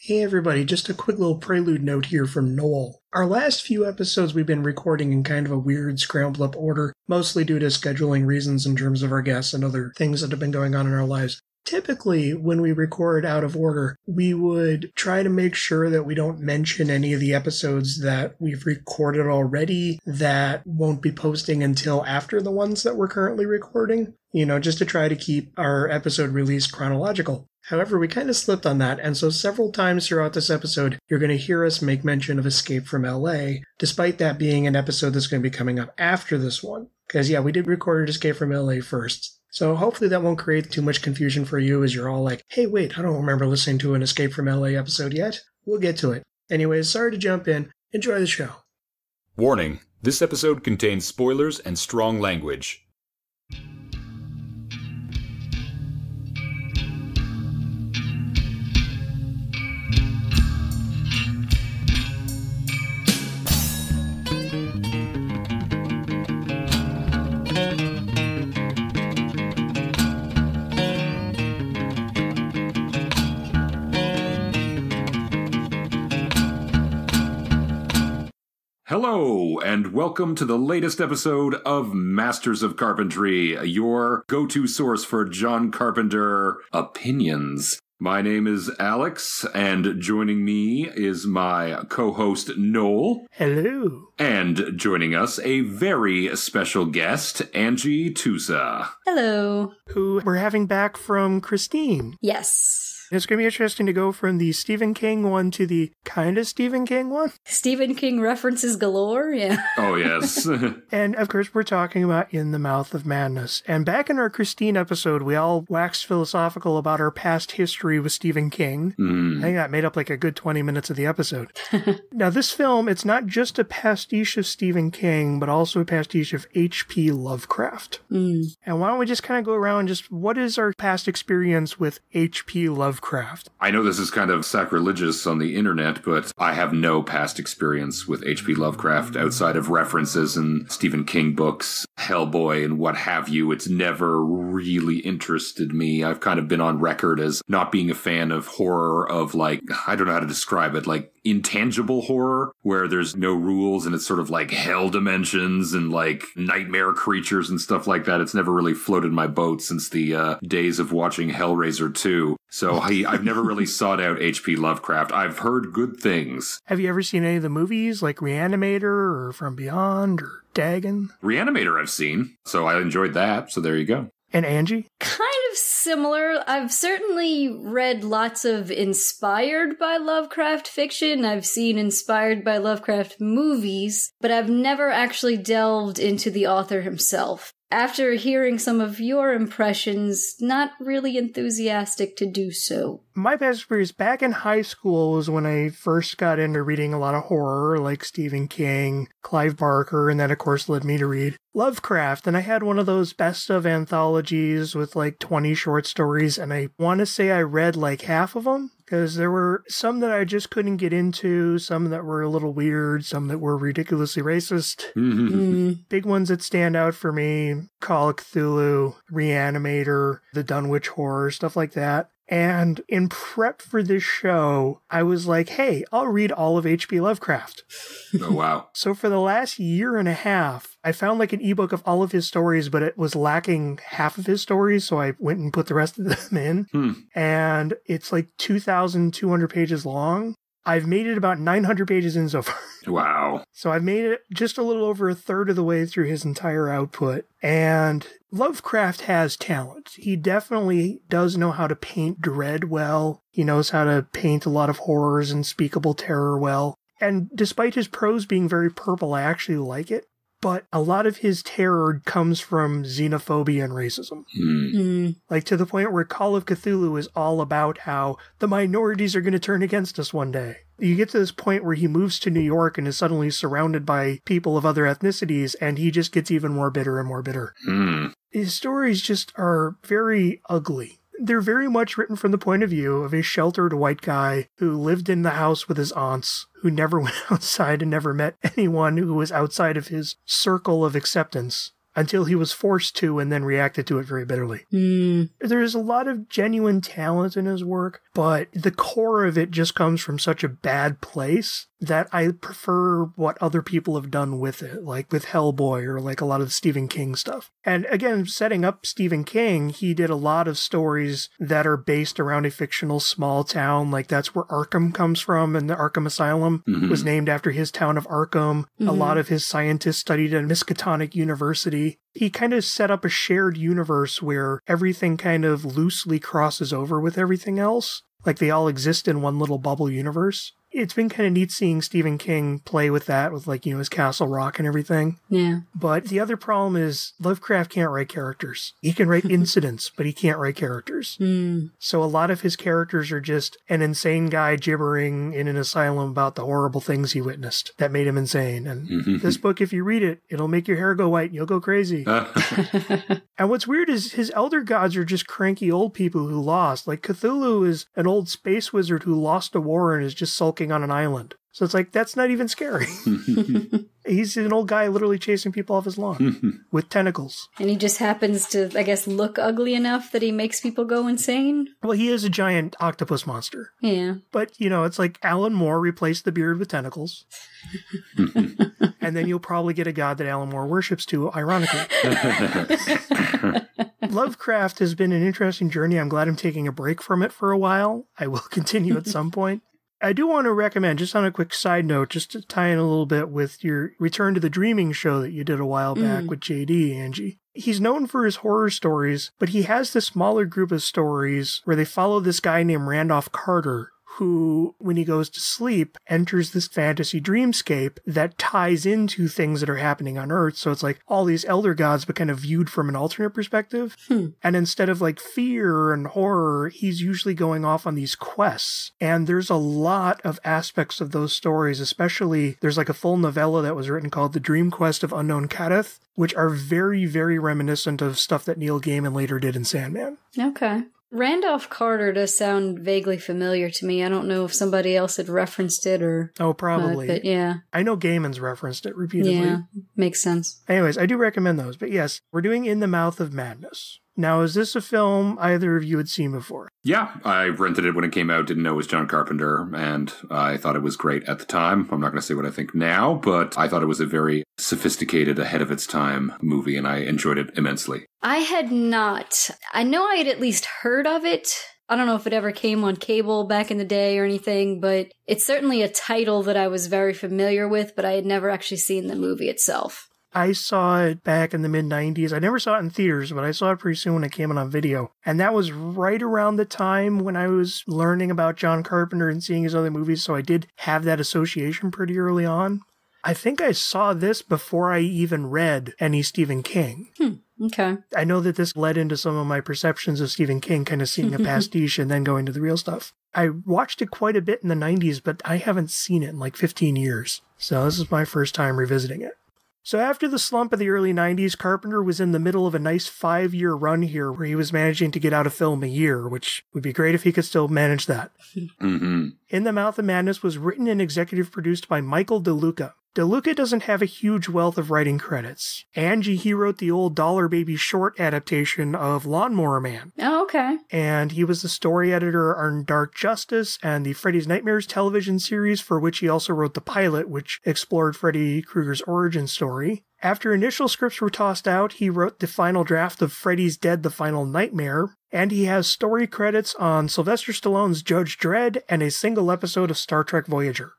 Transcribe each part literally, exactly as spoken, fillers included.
Hey everybody, just a quick little prelude note here from Noel. Our last few episodes we've been recording in kind of a weird, scrambled-up order, mostly due to scheduling reasons in terms of our guests and other things that have been going on in our lives. Typically, when we record out of order, we would try to make sure that we don't mention any of the episodes that we've recorded already that won't be posting until after the ones that we're currently recording, you know, just to try to keep our episode release chronological. However, we kind of slipped on that, and so several times throughout this episode, you're going to hear us make mention of Escape from L A, despite that being an episode that's going to be coming up after this one. Because, yeah, we did record Escape from L A first. So hopefully that won't create too much confusion for you as you're all like, hey, wait, I don't remember listening to an Escape from L A episode yet. We'll get to it. Anyways, sorry to jump in. Enjoy the show. Warning, this episode contains spoilers and strong language. Hello, and welcome to the latest episode of Masters of Carpentry, your go-to source for John Carpenter opinions. My name is Alex, and joining me is my co-host, Noel. Hello. And joining us, a very special guest, Angie Tusa. Hello. Who we're having back from Christine. Yes. It's going to be interesting to go from the Stephen King one to the kind of Stephen King one. Stephen King references galore, yeah. Oh, yes. And, of course, we're talking about In the Mouth of Madness. And back in our Christine episode, we all waxed philosophical about our past history with Stephen King. Mm. I think that made up like a good twenty minutes of the episode. Now, this film, it's not just a pastiche of Stephen King, but also a pastiche of H P Lovecraft. Mm. And why don't we just kind of go around just what is our past experience with H P Lovecraft? Lovecraft. I know this is kind of sacrilegious on the internet, but I have no past experience with H P Lovecraft outside of references in Stephen King books, Hellboy, and what have you. It's never really interested me. I've kind of been on record as not being a fan of horror of like, I don't know how to describe it, like intangible horror where there's no rules and it's sort of like hell dimensions and like nightmare creatures and stuff like that. It's never really floated my boat since the uh, days of watching Hellraiser two. So I, I've never really sought out H P Lovecraft. I've heard good things. Have you ever seen any of the movies like Reanimator or From Beyond or Dagon? Reanimator I've seen, so I enjoyed that. So there you go. And Angie? Kind of similar. I've certainly read lots of inspired by Lovecraft fiction. I've seen inspired by Lovecraft movies, but I've never actually delved into the author himself. After hearing some of your impressions, not really enthusiastic to do so. My past experience back in high school was when I first got into reading a lot of horror, like Stephen King, Clive Barker, and that, of course, led me to read Lovecraft. And I had one of those best of anthologies with, like, twenty short stories, and I want to say I read, like, half of them. Because there were some that I just couldn't get into, some that were a little weird, some that were ridiculously racist. Mm. Big ones that stand out for me, Call of Cthulhu, Reanimator, The Dunwich Horror, stuff like that. And in prep for this show, I was like, hey, I'll read all of H P Lovecraft. Oh, wow. So for the last year and a half, I found like an ebook of all of his stories, but it was lacking half of his stories. So I went and put the rest of them in. Hmm. And it's like two thousand two hundred pages long. I've made it about nine hundred pages in so far. Wow. So I've made it just a little over a third of the way through his entire output. And Lovecraft has talent. He definitely does know how to paint dread well. He knows how to paint a lot of horrors and unspeakable terror well. And despite his prose being very purple, I actually like it. But a lot of his terror comes from xenophobia and racism. Mm. Mm. Like, to the point where Call of Cthulhu is all about how the minorities are going to turn against us one day. You get to this point where he moves to New York and is suddenly surrounded by people of other ethnicities, and he just gets even more bitter and more bitter. Mm. His stories just are very ugly. They're very much written from the point of view of a sheltered white guy who lived in the house with his aunts, who never went outside and never met anyone who was outside of his circle of acceptance. until he was forced to and then reacted to it very bitterly. Mm. There's a lot of genuine talent in his work, but the core of it just comes from such a bad place that I prefer what other people have done with it, like with Hellboy or like a lot of the Stephen King stuff. And again, setting up Stephen King, he did a lot of stories that are based around a fictional small town, like that's where Arkham comes from, and the Arkham Asylum mm-hmm. was named after his town of Arkham. Mm-hmm. A lot of his scientists studied at Miskatonic University. He kind of set up a shared universe where everything kind of loosely crosses over with everything else. Like they all exist in one little bubble universe. It's been kind of neat seeing Stephen King play with that, with like, you know, his Castle Rock and everything. Yeah. But the other problem is Lovecraft can't write characters. He can write incidents, but he can't write characters. Mm. So a lot of his characters are just an insane guy gibbering in an asylum about the horrible things he witnessed that made him insane. And mm-hmm. this book, if you read it, it'll make your hair go white and you'll go crazy. And what's weird is his elder gods are just cranky old people who lost. Like Cthulhu is an old space wizard who lost a war and is just sulking on an island. So it's like, that's not even scary. He's an old guy literally chasing people off his lawn with tentacles. And he just happens to, I guess, look ugly enough that he makes people go insane? Well, he is a giant octopus monster. Yeah. But, you know, it's like Alan Moore replaced the beard with tentacles. And then you'll probably get a god that Alan Moore worships too, ironically. Lovecraft has been an interesting journey. I'm glad I'm taking a break from it for a while. I will continue at some point. I do want to recommend, just on a quick side note, just to tie in a little bit with your Return to the Dreaming show that you did a while back mm. with J D, Angie. He's known for his horror stories, but he has this smaller group of stories where they follow this guy named Randolph Carter, who, when he goes to sleep, enters this fantasy dreamscape that ties into things that are happening on Earth. So it's like all these elder gods, but kind of viewed from an alternate perspective. Hmm. And instead of like fear and horror, he's usually going off on these quests. And there's a lot of aspects of those stories, especially there's like a full novella that was written called The Dream Quest of Unknown Kadeth, which are very, very reminiscent of stuff that Neil Gaiman later did in Sandman. Okay. Randolph Carter does sound vaguely familiar to me. I don't know if somebody else had referenced it or... Oh, probably. But, but yeah. I know Gaiman's referenced it repeatedly. Yeah, makes sense. Anyways, I do recommend those. But yes, we're doing In the Mouth of Madness. Now, is this a film either of you had seen before? Yeah, I rented it when it came out, didn't know it was John Carpenter, and I thought it was great at the time. I'm not going to say what I think now, but I thought it was a very sophisticated, ahead of its time movie, and I enjoyed it immensely. I had not. I know I had at least heard of it. I don't know if it ever came on cable back in the day or anything, but it's certainly a title that I was very familiar with, but I had never actually seen the movie itself. I saw it back in the mid nineties. I never saw it in theaters, but I saw it pretty soon when it came out on video. And that was right around the time when I was learning about John Carpenter and seeing his other movies, so I did have that association pretty early on. I think I saw this before I even read any Stephen King. Hmm. Okay. I know that this led into some of my perceptions of Stephen King, kind of seeing a pastiche and then going to the real stuff. I watched it quite a bit in the nineties, but I haven't seen it in like fifteen years. So this is my first time revisiting it. So after the slump of the early nineties, Carpenter was in the middle of a nice five-year run here where he was managing to get out a film a year, which would be great if he could still manage that. Mm-hmm. In the Mouth of Madness was written and executive produced by Michael DeLuca. DeLuca doesn't have a huge wealth of writing credits. Angie, he wrote the old Dollar Baby short adaptation of Lawnmower Man. Oh, okay. And he was the story editor on Dark Justice and the Freddy's Nightmares television series, for which he also wrote the pilot, which explored Freddy Krueger's origin story. After initial scripts were tossed out, he wrote the final draft of Freddy's Dead, The Final Nightmare, and he has story credits on Sylvester Stallone's Judge Dredd and a single episode of Star Trek Voyager.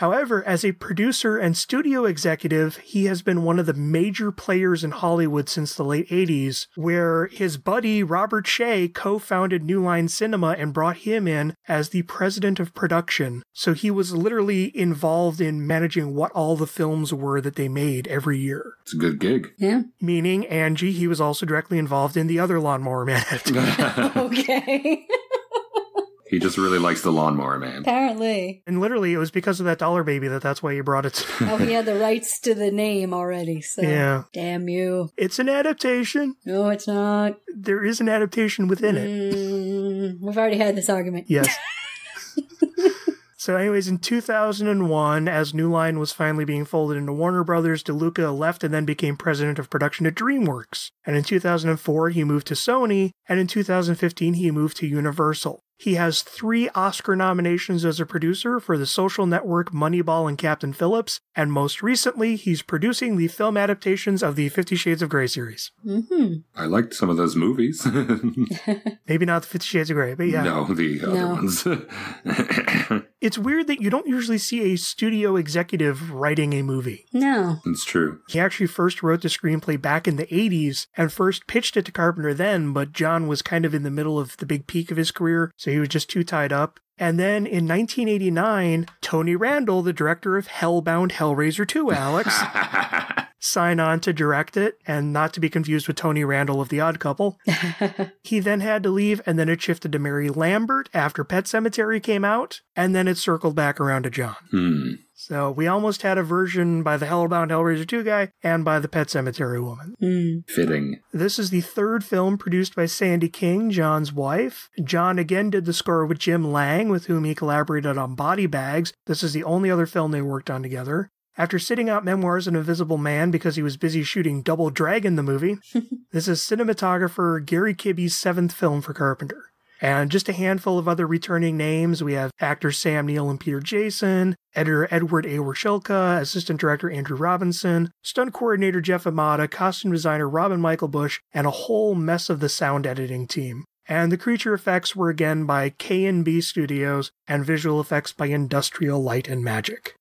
However, as a producer and studio executive, he has been one of the major players in Hollywood since the late eighties, where his buddy Robert Shea co-founded New Line Cinema and brought him in as the president of production. So he was literally involved in managing what all the films were that they made every year. It's a good gig. Yeah. Meaning, Angie, he was also directly involved in the other Lawnmower Man. Okay. He just really likes the Lawnmower Man. Apparently. And literally, it was because of that Dollar Baby that that's why he brought it. Oh, he had the rights to the name already, so yeah. Damn you. It's an adaptation. No, it's not. There is an adaptation within mm, it. We've already had this argument. Yes. So anyways, in two thousand one, as New Line was finally being folded into Warner Brothers, DeLuca left and then became president of production at DreamWorks. And in two thousand four, he moved to Sony, and in two thousand fifteen, he moved to Universal. He has three Oscar nominations as a producer for The Social Network, Moneyball, and Captain Phillips, and most recently, he's producing the film adaptations of the Fifty Shades of Grey series. Mm-hmm. I liked some of those movies. Maybe not the Fifty Shades of Grey, but yeah. No, the other no. ones. It's weird that you don't usually see a studio executive writing a movie. No. It's true. He actually first wrote the screenplay back in the eighties and first pitched it to Carpenter then, but John was kind of in the middle of the big peak of his career, so he was just too tied up. And then in nineteen eighty-nine, Tony Randall, the director of Hellbound, Hellraiser two, Alex, sign on to direct it, and not to be confused with Tony Randall of The Odd Couple. He then had to leave, and then it shifted to Mary Lambert after Pet Cemetery came out, and then it circled back around to John. Hmm. So we almost had a version by the Hellbound Hellraiser two guy and by the Pet Cemetery woman. Mm. Fitting. This is the third film produced by Sandy King, John's wife. John again did the score with Jim Lang, with whom he collaborated on Body Bags. This is the only other film they worked on together. After sitting out Memoirs of an Invisible Man because he was busy shooting Double Dragon the movie, this is cinematographer Gary Kibbe's seventh film for Carpenter. And just a handful of other returning names. We have actors Sam Neill and Peter Jason, editor Edward A. Wershilka, assistant director Andrew Robinson, stunt coordinator Jeff Amata, costume designer Robin Michael Bush, and a whole mess of the sound editing team. And the creature effects were again by K N B Studios, and visual effects by Industrial Light and Magic.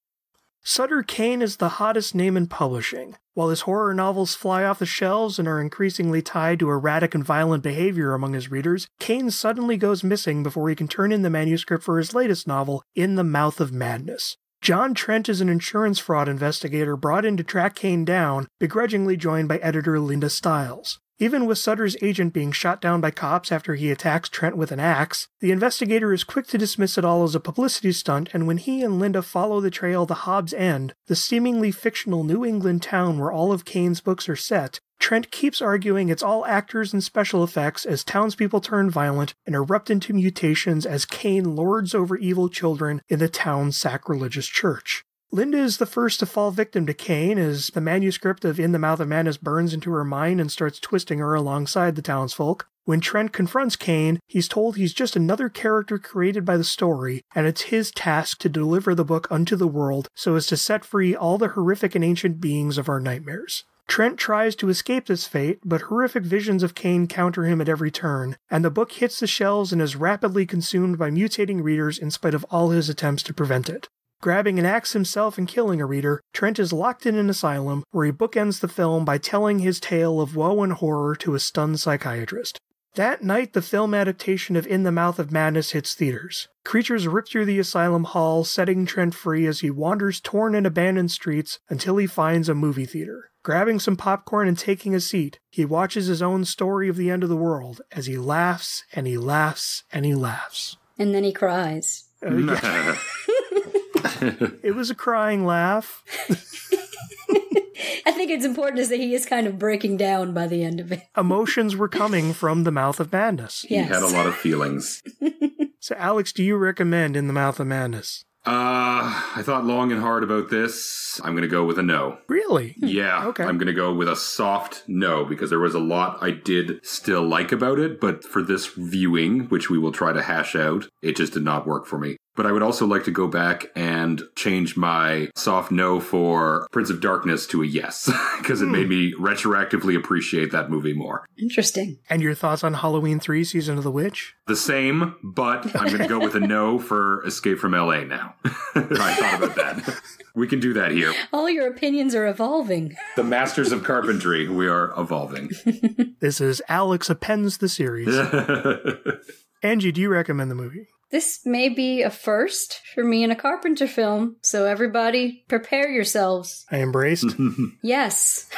Sutter Cane is the hottest name in publishing. While his horror novels fly off the shelves and are increasingly tied to erratic and violent behavior among his readers, Cane suddenly goes missing before he can turn in the manuscript for his latest novel, In the Mouth of Madness. John Trent is an insurance fraud investigator brought in to track Cane down, begrudgingly joined by editor Linda Stiles. Even with Sutter's agent being shot down by cops after he attacks Trent with an axe, the investigator is quick to dismiss it all as a publicity stunt, and when he and Linda follow the trail to Hobbs End, the seemingly fictional New England town where all of Cain's books are set, Trent keeps arguing it's all actors and special effects as townspeople turn violent and erupt into mutations as Cain lords over evil children in the town's sacrilegious church. Linda is the first to fall victim to Cane as the manuscript of In the Mouth of Madness burns into her mind and starts twisting her alongside the townsfolk. When Trent confronts Cane, he's told he's just another character created by the story, and it's his task to deliver the book unto the world so as to set free all the horrific and ancient beings of our nightmares. Trent tries to escape this fate, but horrific visions of Cane counter him at every turn, and the book hits the shelves and is rapidly consumed by mutating readers in spite of all his attempts to prevent it. Grabbing an axe himself and killing a reader, Trent is locked in an asylum where he bookends the film by telling his tale of woe and horror to a stunned psychiatrist. That night, the film adaptation of In the Mouth of Madness hits theaters. Creatures rip through the asylum hall, setting Trent free as he wanders torn and abandoned streets until he finds a movie theater. Grabbing some popcorn and taking a seat, he watches his own story of the end of the world as he laughs and he laughs and he laughs. And then he cries. Uh, yeah. It was a crying laugh. I think it's important to say he is kind of breaking down by the end of it. Emotions were coming from the Mouth of Madness. Yes. He had a lot of feelings. So, Alex, do you recommend In the Mouth of Madness? Uh, I thought long and hard about this. I'm going to go with a no. Really? Yeah. Okay. I'm going to go with a soft no, because there was a lot I did still like about it, but for this viewing, which we will try to hash out, it just did not work for me. But I would also like to go back and change my soft no for Prince of Darkness to a yes, because it mm. made me retroactively appreciate that movie more. Interesting. And your thoughts on Halloween three, Season of the Witch? The same, but I'm going to go with a no for Escape from L A now. I thought about that. We can do that here. All your opinions are evolving. The masters of carpentry, we are evolving. This is Alex Appends the Series. Angie, do you recommend the movie? This may be a first for me in a Carpenter film, so everybody prepare yourselves. I embraced. Yes.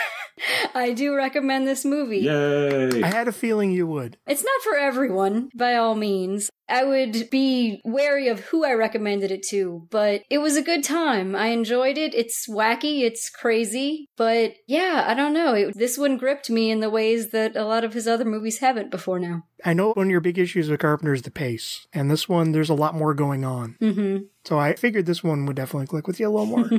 I do recommend this movie. Yay! I had a feeling you would. It's not for everyone, by all means. I would be wary of who I recommended it to, but it was a good time. I enjoyed it. It's wacky. It's crazy. But yeah, I don't know. It, this one gripped me in the ways that a lot of his other movies haven't before now. I know one of your big issues with Carpenter is the pace. And this one, there's a lot more going on. Mm-hmm. So I figured this one would definitely click with you a little more.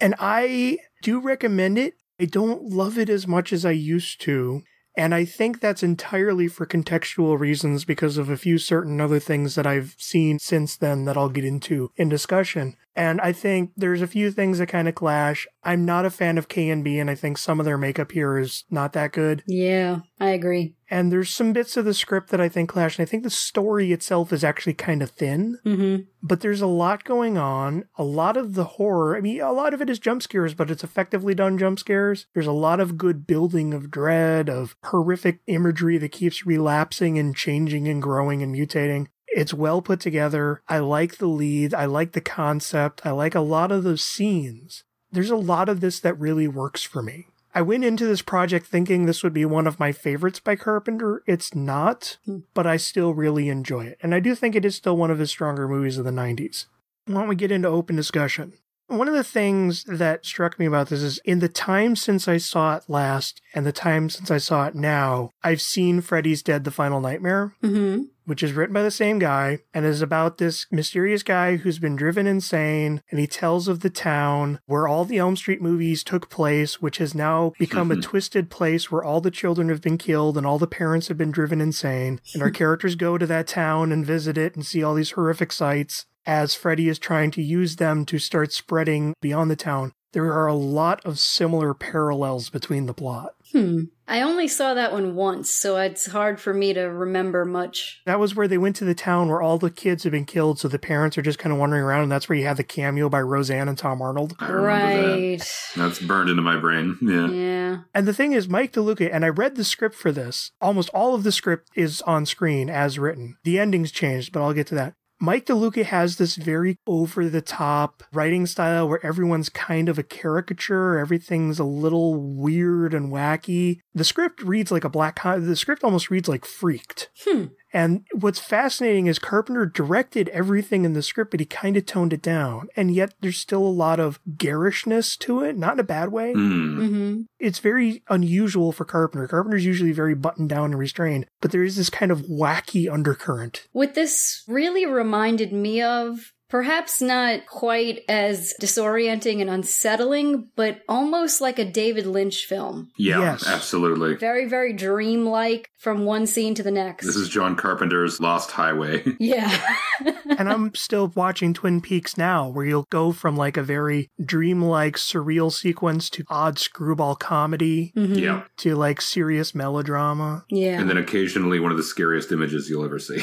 And I do recommend it. I don't love it as much as I used to. And I think that's entirely for contextual reasons because of a few certain other things that I've seen since then that I'll get into in discussion. And I think there's a few things that kind of clash. I'm not a fan of K N B, and I think some of their makeup here is not that good. Yeah, I agree. And there's some bits of the script that I think clash, and I think the story itself is actually kind of thin. Mm-hmm. But there's a lot going on. A lot of the horror, I mean, a lot of it is jump scares, but it's effectively done jump scares. There's a lot of good building of dread, of horrific imagery that keeps relapsing and changing and growing and mutating. It's well put together. I like the lead. I like the concept. I like a lot of those scenes. There's a lot of this that really works for me. I went into this project thinking this would be one of my favorites by Carpenter. It's not, but I still really enjoy it. And I do think it is still one of his stronger movies of the nineties. Why don't we get into open discussion? One of the things that struck me about this is in the time since I saw it last and the time since I saw it now, I've seen Freddy's Dead, The Final Nightmare. Mm-hmm. Which is written by the same guy, and is about this mysterious guy who's been driven insane, and he tells of the town where all the Elm Street movies took place, which has now become a twisted place where all the children have been killed and all the parents have been driven insane, and our characters go to that town and visit it and see all these horrific sights as Freddy is trying to use them to start spreading beyond the town. There are a lot of similar parallels between the plot. Hmm. I only saw that one once, so it's hard for me to remember much. That was where they went to the town where all the kids have been killed, so the parents are just kind of wandering around, and that's where you have the cameo by Roseanne and Tom Arnold. I right. That. That's burned into my brain. Yeah. Yeah. And the thing is, Mike DeLuca, and I read the script for this, almost all of the script is on screen as written. The ending's changed, but I'll get to that. Mike DeLuca has this very over-the-top writing style where everyone's kind of a caricature, everything's a little weird and wacky. The script reads like a black comedy. The script almost reads like Freaked. Hmm. And what's fascinating is Carpenter directed everything in the script, but he kind of toned it down. And yet there's still a lot of garishness to it, not in a bad way. Mm. Mm-hmm. It's very unusual for Carpenter. Carpenter's usually very buttoned down and restrained, but there is this kind of wacky undercurrent. What this really reminded me of, perhaps not quite as disorienting and unsettling, but almost like a David Lynch film. Yeah, yes. Absolutely. Very, very dreamlike from one scene to the next. This is John Carpenter's Lost Highway. Yeah. And I'm still watching Twin Peaks now, where you'll go from like a very dreamlike, surreal sequence to odd screwball comedy. Mm-hmm. Yeah. To like serious melodrama. Yeah. And then occasionally one of the scariest images you'll ever see.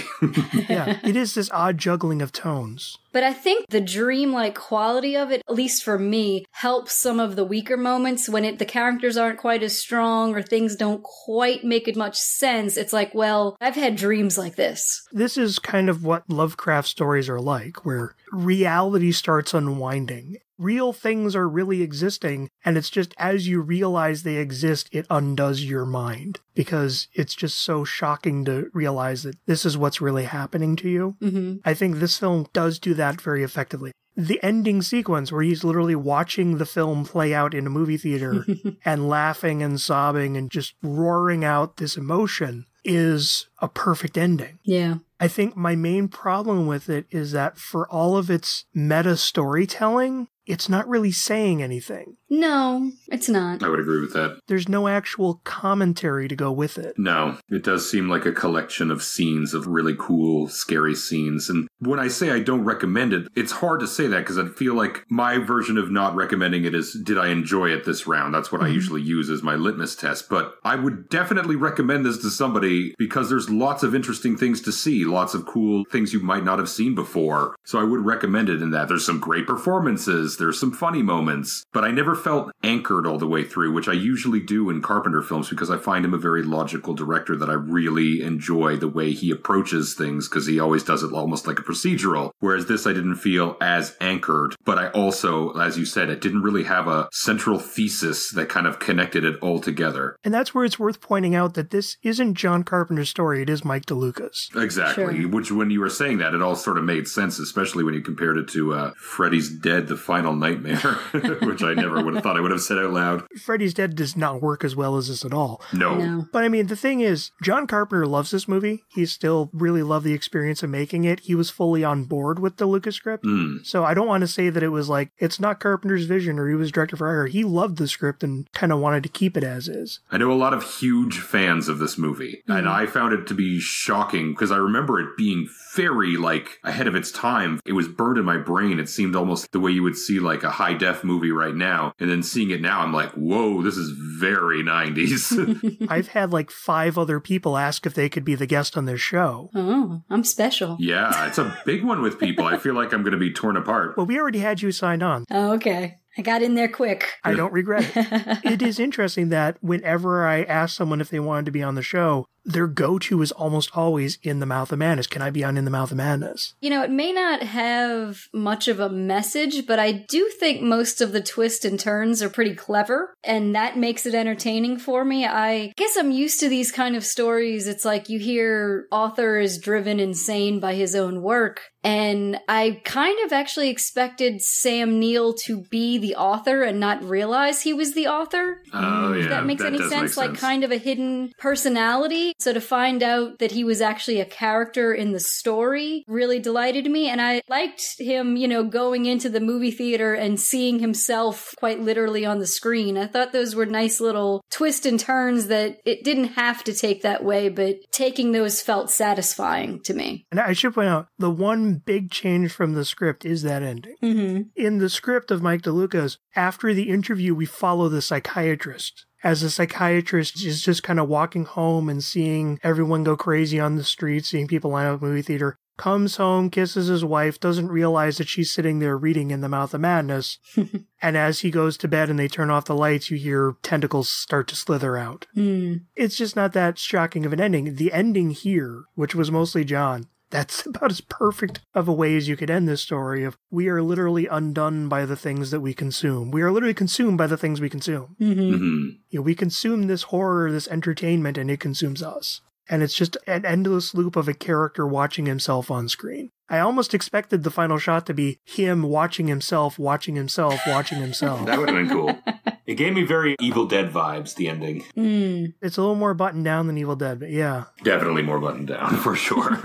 Yeah. It is this odd juggling of tones. But I think the dreamlike quality of it, at least for me, helps some of the weaker moments when it, the characters aren't quite as strong or things don't quite make as much sense. It's like, well, I've had dreams like this. This is kind of what Lovecraft stories are like, where reality starts unwinding. Real things are really existing, and it's just as you realize they exist, it undoes your mind because it's just so shocking to realize that this is what's really happening to you. Mm-hmm. I think this film does do that very effectively. The ending sequence where he's literally watching the film play out in a movie theater and laughing and sobbing and just roaring out this emotion is a perfect ending. Yeah. I think my main problem with it is that for all of its meta storytelling, it's not really saying anything. No, it's not. I would agree with that. There's no actual commentary to go with it. No, it does seem like a collection of scenes, of really cool, scary scenes. And when I say I don't recommend it, it's hard to say that because I feel like my version of not recommending it is, did I enjoy it this round? That's what mm-hmm. I usually use as my litmus test. But I would definitely recommend this to somebody because there's lots of interesting things to see, lots of cool things you might not have seen before. So I would recommend it in that. There's some great performances. moments, there are some funny moments, but I never felt anchored all the way through, which I usually do in Carpenter films because I find him a very logical director that I really enjoy the way he approaches things, because he always does it almost like a procedural. Whereas this, I didn't feel as anchored, but I also, as you said, it didn't really have a central thesis that kind of connected it all together. And that's where it's worth pointing out that this isn't John Carpenter's story, it is Mike DeLuca's. Exactly, sure. Which when you were saying that, it all sort of made sense, especially when you compared it to uh, Freddy's Dead, The Final Nightmare, which I never would have thought I would have said out loud. Freddy's Dead does not work as well as this at all. No. no. But I mean, the thing is, John Carpenter loves this movie. He still really loved the experience of making it. He was fully on board with the Lucas script. Mm. So I don't want to say that it was like, it's not Carpenter's vision or he was director for hire. He loved the script and kind of wanted to keep it as is. I know a lot of huge fans of this movie, mm. and I found it to be shocking because I remember it being very, like, ahead of its time. It was burned in my brain. It seemed almost the way you would see, like, a high-def movie right now. And then seeing it now, I'm like, whoa, this is very nineties. I've had, like, five other people ask if they could be the guest on this show. Oh, I'm special. Yeah, it's a big one with people. I feel like I'm going to be torn apart. Well, we already had you signed on. Oh, okay. I got in there quick. I don't regret it. It is interesting that whenever I ask someone if they wanted to be on the show, their go-to is almost always In the Mouth of Madness. Can I be on In the Mouth of Madness? You know, it may not have much of a message, but I do think most of the twists and turns are pretty clever, and that makes it entertaining for me. I guess I'm used to these kind of stories. It's like you hear author is driven insane by his own work, and I kind of actually expected Sam Neill to be the author and not realize he was the author. Oh, yeah. If that makes that any sense, make sense, like kind of a hidden personality. So to find out that he was actually a character in the story really delighted me. And I liked him, you know, going into the movie theater and seeing himself quite literally on the screen. I thought those were nice little twists and turns that it didn't have to take that way, but taking those felt satisfying to me. And I should point out, the one big change from the script is that ending. Mm-hmm. In the script of Mike DeLuca's, after the interview, we follow the psychiatrist. As a psychiatrist is just kind of walking home and seeing everyone go crazy on the street, seeing people line up at the movie theater, comes home, kisses his wife, doesn't realize that she's sitting there reading In the Mouth of Madness. And as he goes to bed and they turn off the lights, you hear tentacles start to slither out. Mm. It's just not that shocking of an ending. The ending here, which was mostly John, that's about as perfect of a way as you could end this story of we are literally undone by the things that we consume. We are literally consumed by the things we consume. Mm-hmm. Mm-hmm. You know, we consume this horror, this entertainment, and it consumes us. And it's just an endless loop of a character watching himself on screen. I almost expected the final shot to be him watching himself, watching himself, watching himself. That would have been cool. It gave me very Evil Dead vibes, the ending. Mm. It's a little more buttoned down than Evil Dead, but yeah. Definitely more buttoned down, for sure.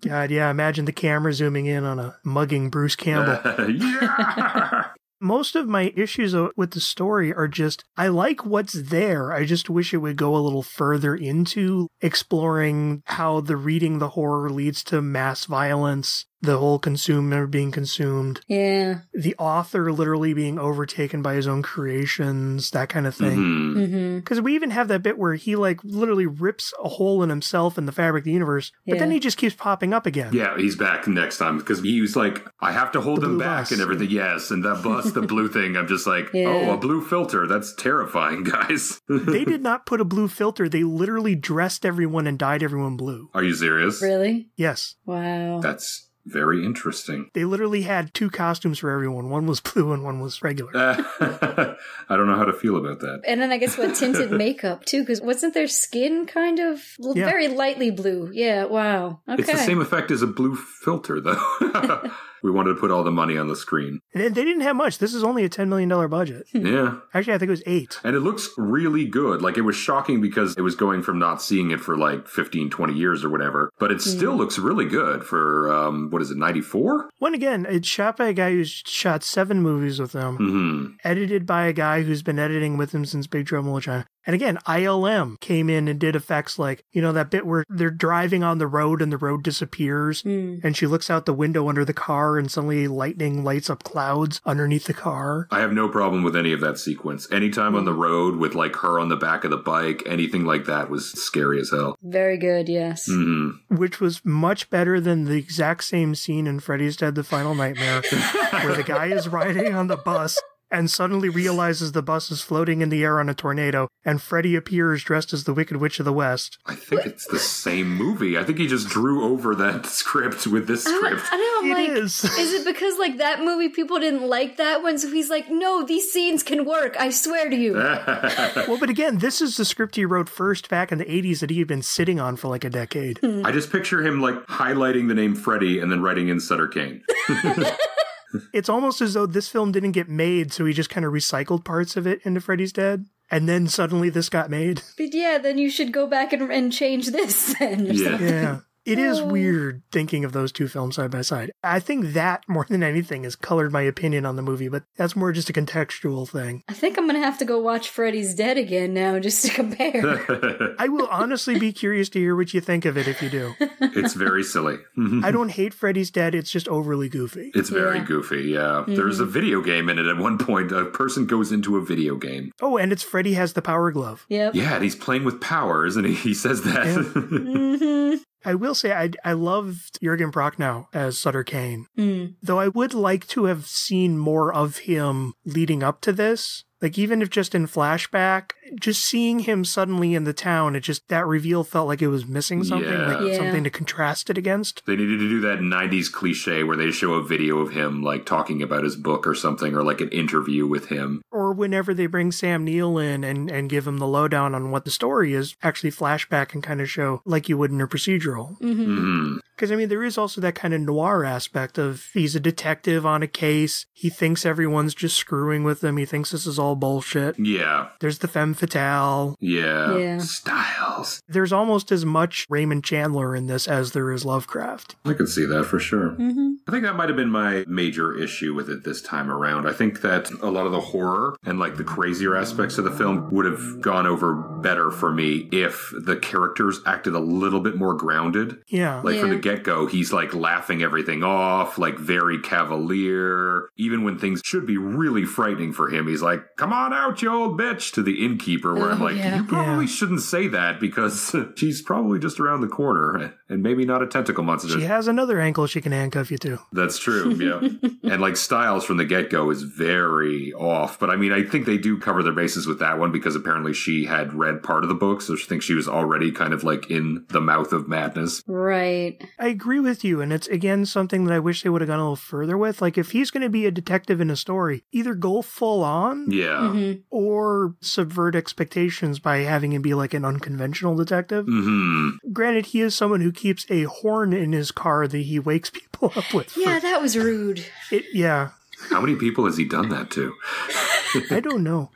God, yeah, imagine the camera zooming in on a mugging Bruce Campbell. Uh, yeah! Most of my issues with the story are just, I like what's there. I just wish it would go a little further into exploring how the reading the horror leads to mass violence, the whole consumer being consumed. Yeah. The author literally being overtaken by his own creations, that kind of thing. Because mm-hmm. we even have that bit where he, like, literally rips a hole in himself in the fabric of the universe, but yeah. then he just keeps popping up again. Yeah, he's back next time, because he was like, I have to hold him back bus. And everything. Yes, and that bus, the blue thing, I'm just like, yeah. oh, a blue filter. That's terrifying, guys. They did not put a blue filter. They literally dressed everyone and dyed everyone blue. Are you serious? Really? Yes. Wow. That's... very interesting. They literally had two costumes for everyone. One was blue and one was regular. Uh, I don't know how to feel about that. And then I guess what tinted makeup too, because wasn't their skin kind of well, yeah. very lightly blue? Yeah, wow. Okay. It's the same effect as a blue filter though. We wanted to put all the money on the screen. And they didn't have much. This is only a ten million dollar budget. Yeah. Actually, I think it was eight. And it looks really good. Like, it was shocking because it was going from not seeing it for like fifteen, twenty years or whatever. But it still yeah. looks really good for, um, what is it, ninety-four? When again, it's shot by a guy who's shot seven movies with them. Mm-hmm. Edited by a guy who's been editing with him since Big Trouble in Little China. And again, I L M came in and did effects like, you know, that bit where they're driving on the road and the road disappears mm. and she looks out the window under the car and suddenly lightning lights up clouds underneath the car. I have no problem with any of that sequence. Anytime mm. on the road with like her on the back of the bike, anything like that was scary as hell. Very good, yes. Mm-hmm. Which was much better than the exact same scene in Freddy's Dead, The Final Nightmare, where the guy is riding on the bus and suddenly realizes the bus is floating in the air on a tornado, and Freddy appears dressed as the Wicked Witch of the West. I think it's the same movie. I think he just drew over that script with this script. I don't, I don't, I'm it like, is. Is it because, like, that movie, people didn't like that one, so he's like, no, these scenes can work, I swear to you. Well, but again, this is the script he wrote first back in the eighties that he had been sitting on for, like, a decade. I just picture him, like, highlighting the name Freddy and then writing in Sutter Cane. It's almost as though this film didn't get made, so he just kind of recycled parts of it into Freddy's Dead. And then suddenly this got made. But yeah, then you should go back and, and change this then. Yeah. yeah. It oh. is weird thinking of those two films side by side. I think that, more than anything, has colored my opinion on the movie, but that's more just a contextual thing. I think I'm going to have to go watch Freddy's Dead again now just to compare. I will honestly be curious to hear what you think of it if you do. It's very silly. I don't hate Freddy's Dead. It's just overly goofy. It's very yeah. goofy, yeah. Mm-hmm. There's a video game in it at one point. A person goes into a video game. Oh, and it's Freddy has the power glove. Yep. Yeah, and he's playing with power, isn't he? He says that. Yeah. mm-hmm. I will say I, I loved Jürgen Prochnow as Sutter Cane, mm. though I would like to have seen more of him leading up to this. Like, even if just in flashback, just seeing him suddenly in the town, it just, that reveal felt like it was missing something, yeah. like yeah. something to contrast it against. They needed to do that nineties cliche where they show a video of him, like, talking about his book or something, or like an interview with him. Or whenever they bring Sam Neill in and, and give him the lowdown on what the story is, actually flashback and kind of show like you would in a procedural. Because, mm-hmm. mm. I mean, there is also that kind of noir aspect of he's a detective on a case. He thinks everyone's just screwing with him. He thinks this is all bullshit. Yeah. There's the femme fatale. Yeah. yeah. Styles. There's almost as much Raymond Chandler in this as there is Lovecraft. I could see that for sure. Mm-hmm. I think that might have been my major issue with it this time around. I think that a lot of the horror and like the crazier aspects of the film would have gone over better for me if the characters acted a little bit more grounded. Yeah. Like yeah. from the get-go, he's like laughing everything off, like very cavalier. Even when things should be really frightening for him, he's like, come on out, you old bitch, to the innkeeper, where oh, I'm like, yeah. you probably yeah. shouldn't say that because she's probably just around the corner and maybe not a tentacle monster. She has another ankle she can handcuff you to. That's true, yeah. And like Styles from the get-go is very off. But I mean, I think they do cover their bases with that one because apparently she had read part of the book, so she thinks she was already kind of like in the mouth of madness. Right. I agree with you, and it's, again, something that I wish they would have gone a little further with. Like, if he's going to be a detective in a story, either go full on. Yeah. Mm-hmm. Or subvert expectations by having him be like an unconventional detective. Mm-hmm. Granted, he is someone who keeps a horn in his car that he wakes people up with. Yeah, for... that was rude. It, yeah. How many people has he done that to? I don't know.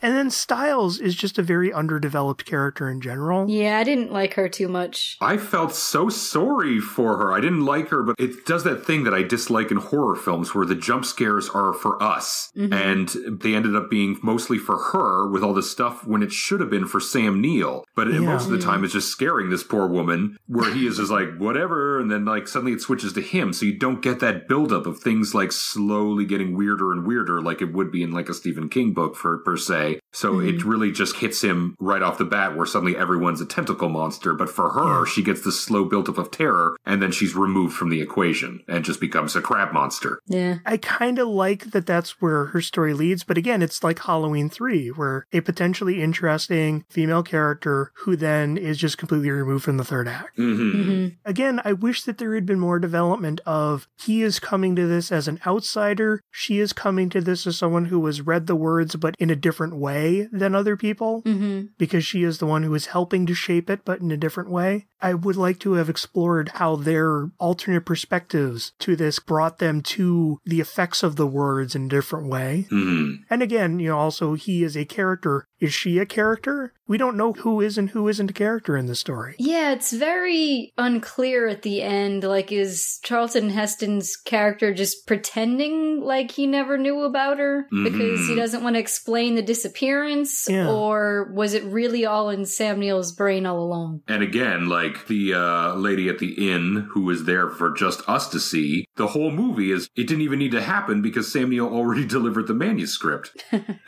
And then Styles is just a very underdeveloped character in general. Yeah, I didn't like her too much. I felt so sorry for her. I didn't like her, but it does that thing that I dislike in horror films where the jump scares are for us. Mm-hmm. And they ended up being mostly for her with all this stuff when it should have been for Sam Neill. But yeah. most of the time it's just scaring this poor woman where he is just like, whatever. And then like suddenly it switches to him. So you don't get that buildup of things like slowly getting weirder and weirder like it would be in like a Stephen King book for, per se. So mm-hmm. it really just hits him right off the bat where suddenly everyone's a tentacle monster. But for her, yeah. she gets this slow buildup of terror and then she's removed from the equation and just becomes a crab monster. Yeah. I kind of like that that's where her story leads. But again, it's like Halloween three, where a potentially interesting female character who then is just completely removed from the third act. Mm-hmm. Mm-hmm. Again, I wish that there had been more development of he is coming to this as an outsider. She is coming to this as someone who has read the words, but in a different way. way than other people mm-hmm. because she is the one who is helping to shape it, but in a different way. I would like to have explored how their alternate perspectives to this brought them to the effects of the words in a different way. Mm-hmm. And again, you know, also he is a character. Is she a character? We don't know who is and who isn't a character in the story. Yeah, it's very unclear at the end. Like, is Charlton Heston's character just pretending like he never knew about her mm-hmm. because he doesn't want to explain the disappearance disappearance, yeah. or was it really all in Sam Neill's brain all along? And again, like the uh, lady at the inn who was there for just us to see, the whole movie is, it didn't even need to happen because Sam Neill already delivered the manuscript.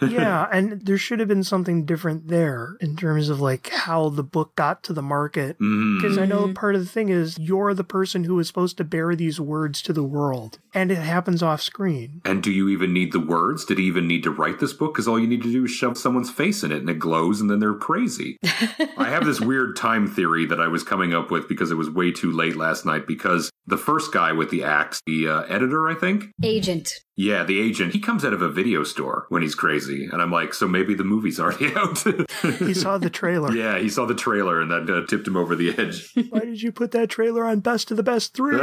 Yeah, and there should have been something different there in terms of like how the book got to the market. Because mm. I know part of the thing is you're the person who is supposed to bear these words to the world, and it happens off screen. And do you even need the words? Did he even need to write this book? Because all you need to do is shove someone's face in it and it glows and then they're crazy. I have this weird time theory that I was coming up with because it was way too late last night, because the first guy with the axe, the uh, editor, I think? Agent. Yeah, the agent. He comes out of a video store when he's crazy. And I'm like, so maybe the movie's already out. He saw the trailer. Yeah, he saw the trailer and that uh, tipped him over the edge. Why did you put that trailer on Best of the Best three?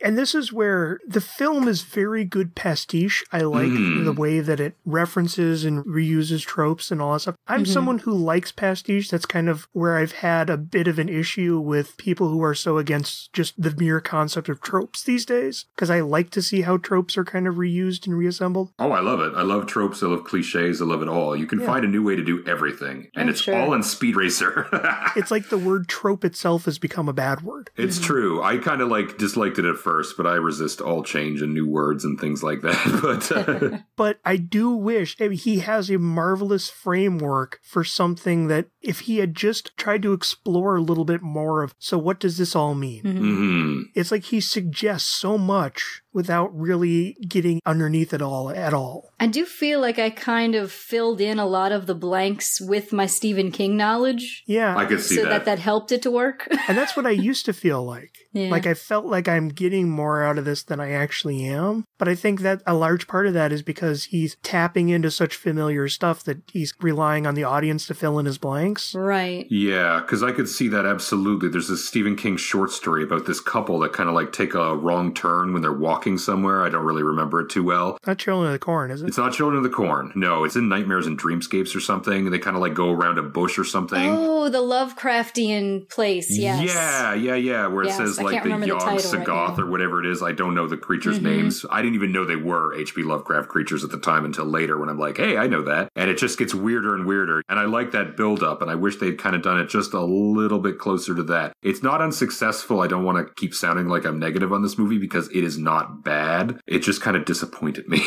And this is where the film is very good pastiche. I like mm. the way that it references and reuses tropes and all that stuff. I'm mm-hmm. someone who likes pastiche. That's kind of where I've had a bit of an issue with people who are so against just the mere concept of tropes these days, because I like to see how tropes are kind of reused and reassembled. Oh, I love it. I love tropes. I love cliches. I love it all. You can yeah. find a new way to do everything. And I'm it's sure. all in Speed Racer. It's like the word trope itself has become a bad word. It's mm-hmm. true. I kind of like disliked it at first. First, but I resist all change and new words and things like that. But uh... but I do wish, I mean, he has a marvelous framework for something that if he had just tried to explore a little bit more of, so what does this all mean? Mm-hmm. Mm-hmm. It's like he suggests so much without really getting underneath it all at all. I do feel like I kind of filled in a lot of the blanks with my Stephen King knowledge. Yeah. I could see so that. So that that helped it to work. And that's what I used to feel like. Yeah. Like I felt like I'm getting more out of this than I actually am. But I think that a large part of that is because he's tapping into such familiar stuff that he's relying on the audience to fill in his blanks. Right. Yeah, because I could see that absolutely. There's this Stephen King short story about this couple that kind of like take a wrong turn when they're walking somewhere. I don't really remember it too well. Not Children of the Corn, is it? It's not Children of the Corn. No, it's in Nightmares and Dreamscapes or something. They kind of like go around a bush or something. Oh, the Lovecraftian place, yes. Yeah, yeah, yeah. Where yes, it says like the Yog Sagoth right or whatever it is. I don't know the creatures' mm-hmm. names. I didn't even know they were H P. Lovecraft creatures at the time until later when I'm like, hey, I know that. And it just gets weirder and weirder. And I like that buildup, and I wish they'd kind of done it just a little bit closer to that. It's not unsuccessful. I don't want to keep sounding like I'm negative on this movie because it is not bad. It just kind of disappointed me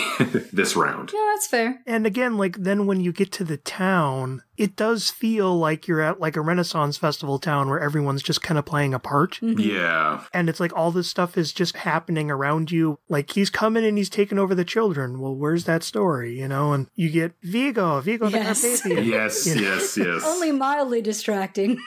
this round. No, that's fair. And again, like then when you get to the town, it does feel like you're at like a Renaissance festival town where everyone's just kind of playing a part. Mm-hmm. Yeah. And it's like all this stuff is just happening around you. Like he's coming and he's taking over the children. Well, where's that story? You know, and you get Vigo, Vigo yes. the Carpathian. Yes, you know? yes, yes. Only mildly distracting.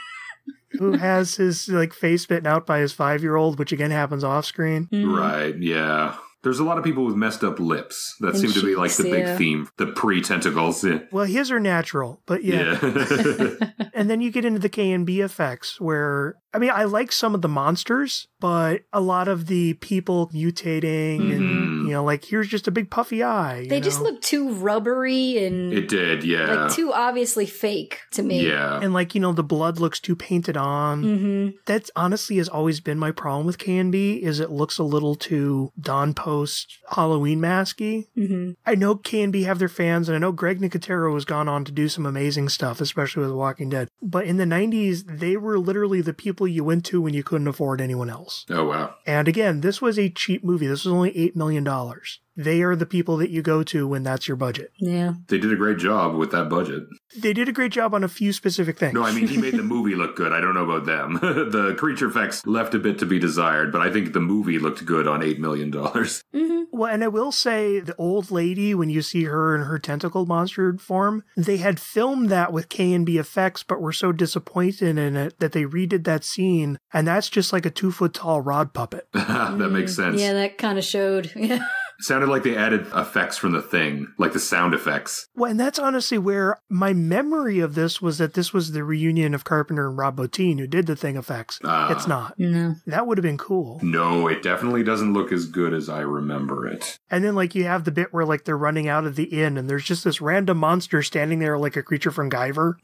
Who has his like face bitten out by his five-year-old, which again happens off screen. Mm. Right, yeah. There's a lot of people with messed up lips. That seemed to be like the big theme. The pre-tentacles. Yeah. Well, his are natural, but yeah. yeah. And then you get into the K N B effects where, I mean, I like some of the monsters, but a lot of the people mutating mm-hmm. and, you know, like here's just a big puffy eye. They know? just look too rubbery and... It did, yeah. Like too obviously fake to me. Yeah. And like, you know, the blood looks too painted on. Mm-hmm. That's honestly has always been my problem with K N B is it looks a little too Don Poe Halloween masky. Mm-hmm. I know K N B have their fans, and I know Greg Nicotero has gone on to do some amazing stuff, especially with The Walking Dead. But in the nineties, they were literally the people you went to when you couldn't afford anyone else. Oh, wow. And again, this was a cheap movie. This was only eight million dollars. They are the people that you go to when that's your budget. Yeah. They did a great job with that budget. They did a great job on a few specific things. No, I mean, he made the movie look good. I don't know about them. The creature effects left a bit to be desired, but I think the movie looked good on eight million dollars. Mm-hmm. Well, and I will say the old lady, when you see her in her tentacle monster form, they had filmed that with K N B effects, but were so disappointed in it that they redid that scene. And that's just like a two foot tall rod puppet. That mm. makes sense. Yeah, that kind of showed. Yeah. Sounded like they added effects from The Thing, like the sound effects. Well, and that's honestly where my memory of this was that this was the reunion of Carpenter and Rob Bottin who did The Thing effects. Uh, it's not. No. That would have been cool. No, it definitely doesn't look as good as I remember it. And then like you have the bit where like they're running out of the inn and there's just this random monster standing there like a creature from Guyver.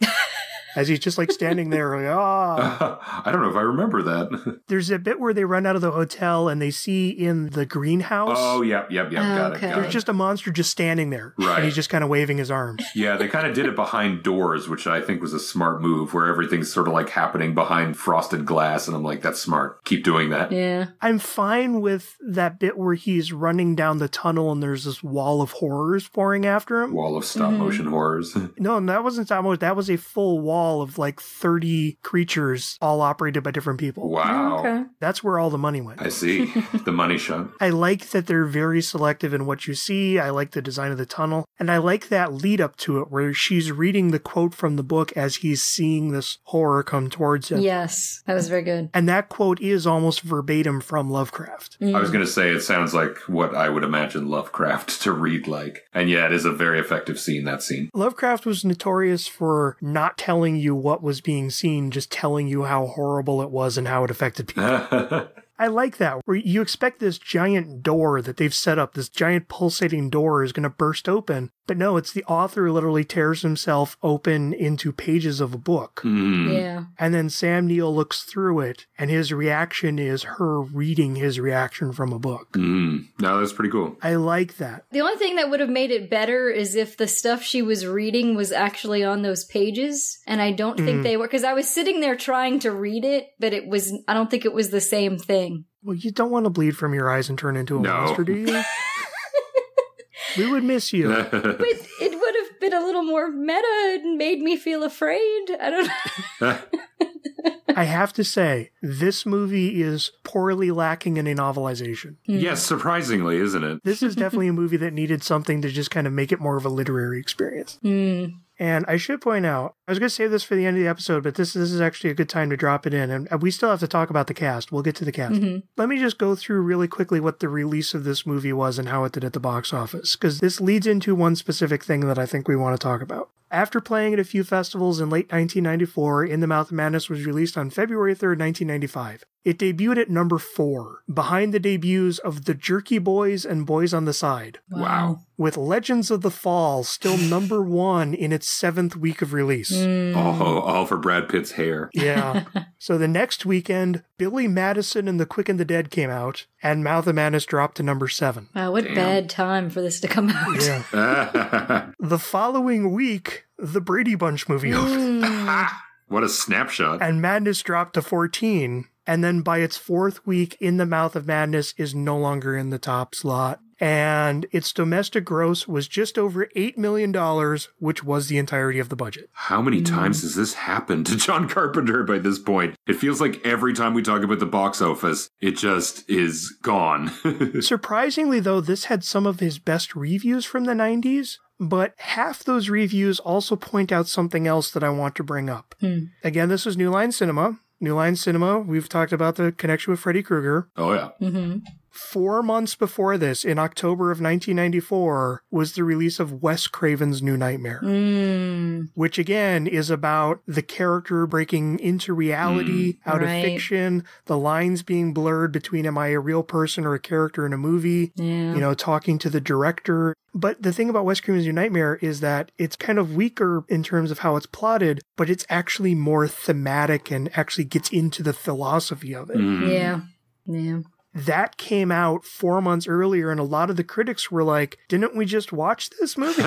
as he's just like standing there like, ah. Oh. Uh, I don't know if I remember that. There's a bit where they run out of the hotel and they see in the greenhouse. Oh, yep, yep, yep. Oh, got okay. it. Got There's it. just a monster just standing there. Right. And he's just kind of waving his arms. Yeah, they kind of did it behind doors, which I think was a smart move, where everything's sort of like happening behind frosted glass. And I'm like, that's smart. Keep doing that. Yeah. I'm fine with that bit where he's running down the tunnel and there's this wall of horrors pouring after him. Wall of stop mm-hmm. motion horrors. No, that wasn't stop motion. That was a full wall of like thirty creatures, all operated by different people. Wow. Oh, okay. That's where all the money went. I see. The money shot. I like that they're very selective in what you see. I like the design of the tunnel. And I like that lead up to it where she's reading the quote from the book as he's seeing this horror come towards him. Yes. That was very good. And that quote is almost verbatim from Lovecraft. Mm. I was going to say it sounds like what I would imagine Lovecraft to read like. And yeah, it is a very effective scene, that scene. Lovecraft was notorious for not telling you what was being seen, just telling you how horrible it was and how it affected people. I like that, where you expect this giant door that they've set up, this giant pulsating door is going to burst open. But no, it's the author literally tears himself open into pages of a book. Mm. Yeah. And then Sam Neill looks through it, and his reaction is her reading his reaction from a book. Mm. No, that's pretty cool. I like that. The only thing that would have made it better is if the stuff she was reading was actually on those pages. And I don't mm. think they were, because I was sitting there trying to read it, but it was, I don't think it was the same thing. Well, you don't want to bleed from your eyes and turn into a no. monster, do you? We would miss you. But it would have been a little more meta and made me feel afraid. I don't know. I have to say, this movie is poorly lacking in a novelization. Mm. Yes, surprisingly, isn't it? This is definitely a movie that needed something to just kind of make it more of a literary experience. Mm. And I should point out, I was going to save this for the end of the episode, but this, this is actually a good time to drop it in. And we still have to talk about the cast. We'll get to the cast. Mm-hmm. Let me just go through really quickly what the release of this movie was and how it did at the box office, because this leads into one specific thing that I think we want to talk about. After playing at a few festivals in late nineteen ninety-four, In the Mouth of Madness was released on February third, nineteen ninety-five. It debuted at number four, behind the debuts of The Jerky Boys and Boys on the Side. Wow. With Legends of the Fall still number one in its seventh week of release. Mm. Oh, all for Brad Pitt's hair. Yeah. So the next weekend, Billy Madison and The Quick and the Dead came out, and Mouth of Madness dropped to number seven. Wow, what Damn. bad time for this to come out. Yeah. The following week, The Brady Bunch movie opened. Mm. What a snapshot. And Madness dropped to fourteen. And then by its fourth week, In the Mouth of Madness is no longer in the top slot. And its domestic gross was just over eight million dollars, which was the entirety of the budget. How many times has this happened to John Carpenter by this point? It feels like every time we talk about the box office, it just is gone. Surprisingly, though, this had some of his best reviews from the nineties. But half those reviews also point out something else that I want to bring up. Hmm. Again, this was New Line Cinema. New Line Cinema, we've talked about the connection with Freddy Krueger. Oh, yeah. Mm-hmm. Four months before this, in October of nineteen ninety-four, was the release of Wes Craven's New Nightmare, mm. which again is about the character breaking into reality mm. out right. of fiction, the lines being blurred between am I a real person or a character in a movie, yeah. you know, talking to the director. But the thing about Wes Craven's New Nightmare is that it's kind of weaker in terms of how it's plotted, but it's actually more thematic and actually gets into the philosophy of it. Mm. Yeah, yeah. That came out four months earlier, and a lot of the critics were like, didn't we just watch this movie?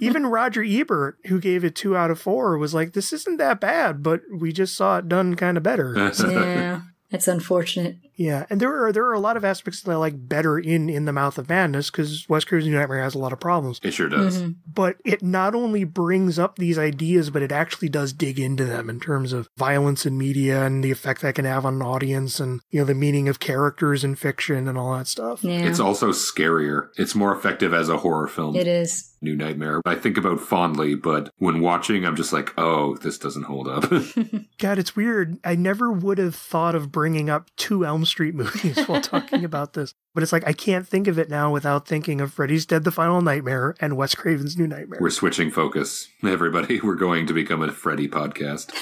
Even Roger Ebert, who gave it two out of four, was like, this isn't that bad, but we just saw it done kind of better. Yeah, that's unfortunate. Yeah, and there are there are a lot of aspects that I like better in In the Mouth of Madness, because Wes Craven's New Nightmare has a lot of problems. It sure does. Mm-hmm. But it not only brings up these ideas, but it actually does dig into them in terms of violence in media and the effect that can have on an audience and, you know, the meaning of characters in fiction and all that stuff. Yeah. It's also scarier. It's more effective as a horror film. It is. New Nightmare. I think about fondly, but when watching, I'm just like, oh, this doesn't hold up. God, it's weird. I never would have thought of bringing up two Elm Street movies while talking about this. But it's like, I can't think of it now without thinking of Freddy's Dead, The Final Nightmare, and Wes Craven's New Nightmare. We're switching focus. Everybody, we're going to become a Freddy podcast.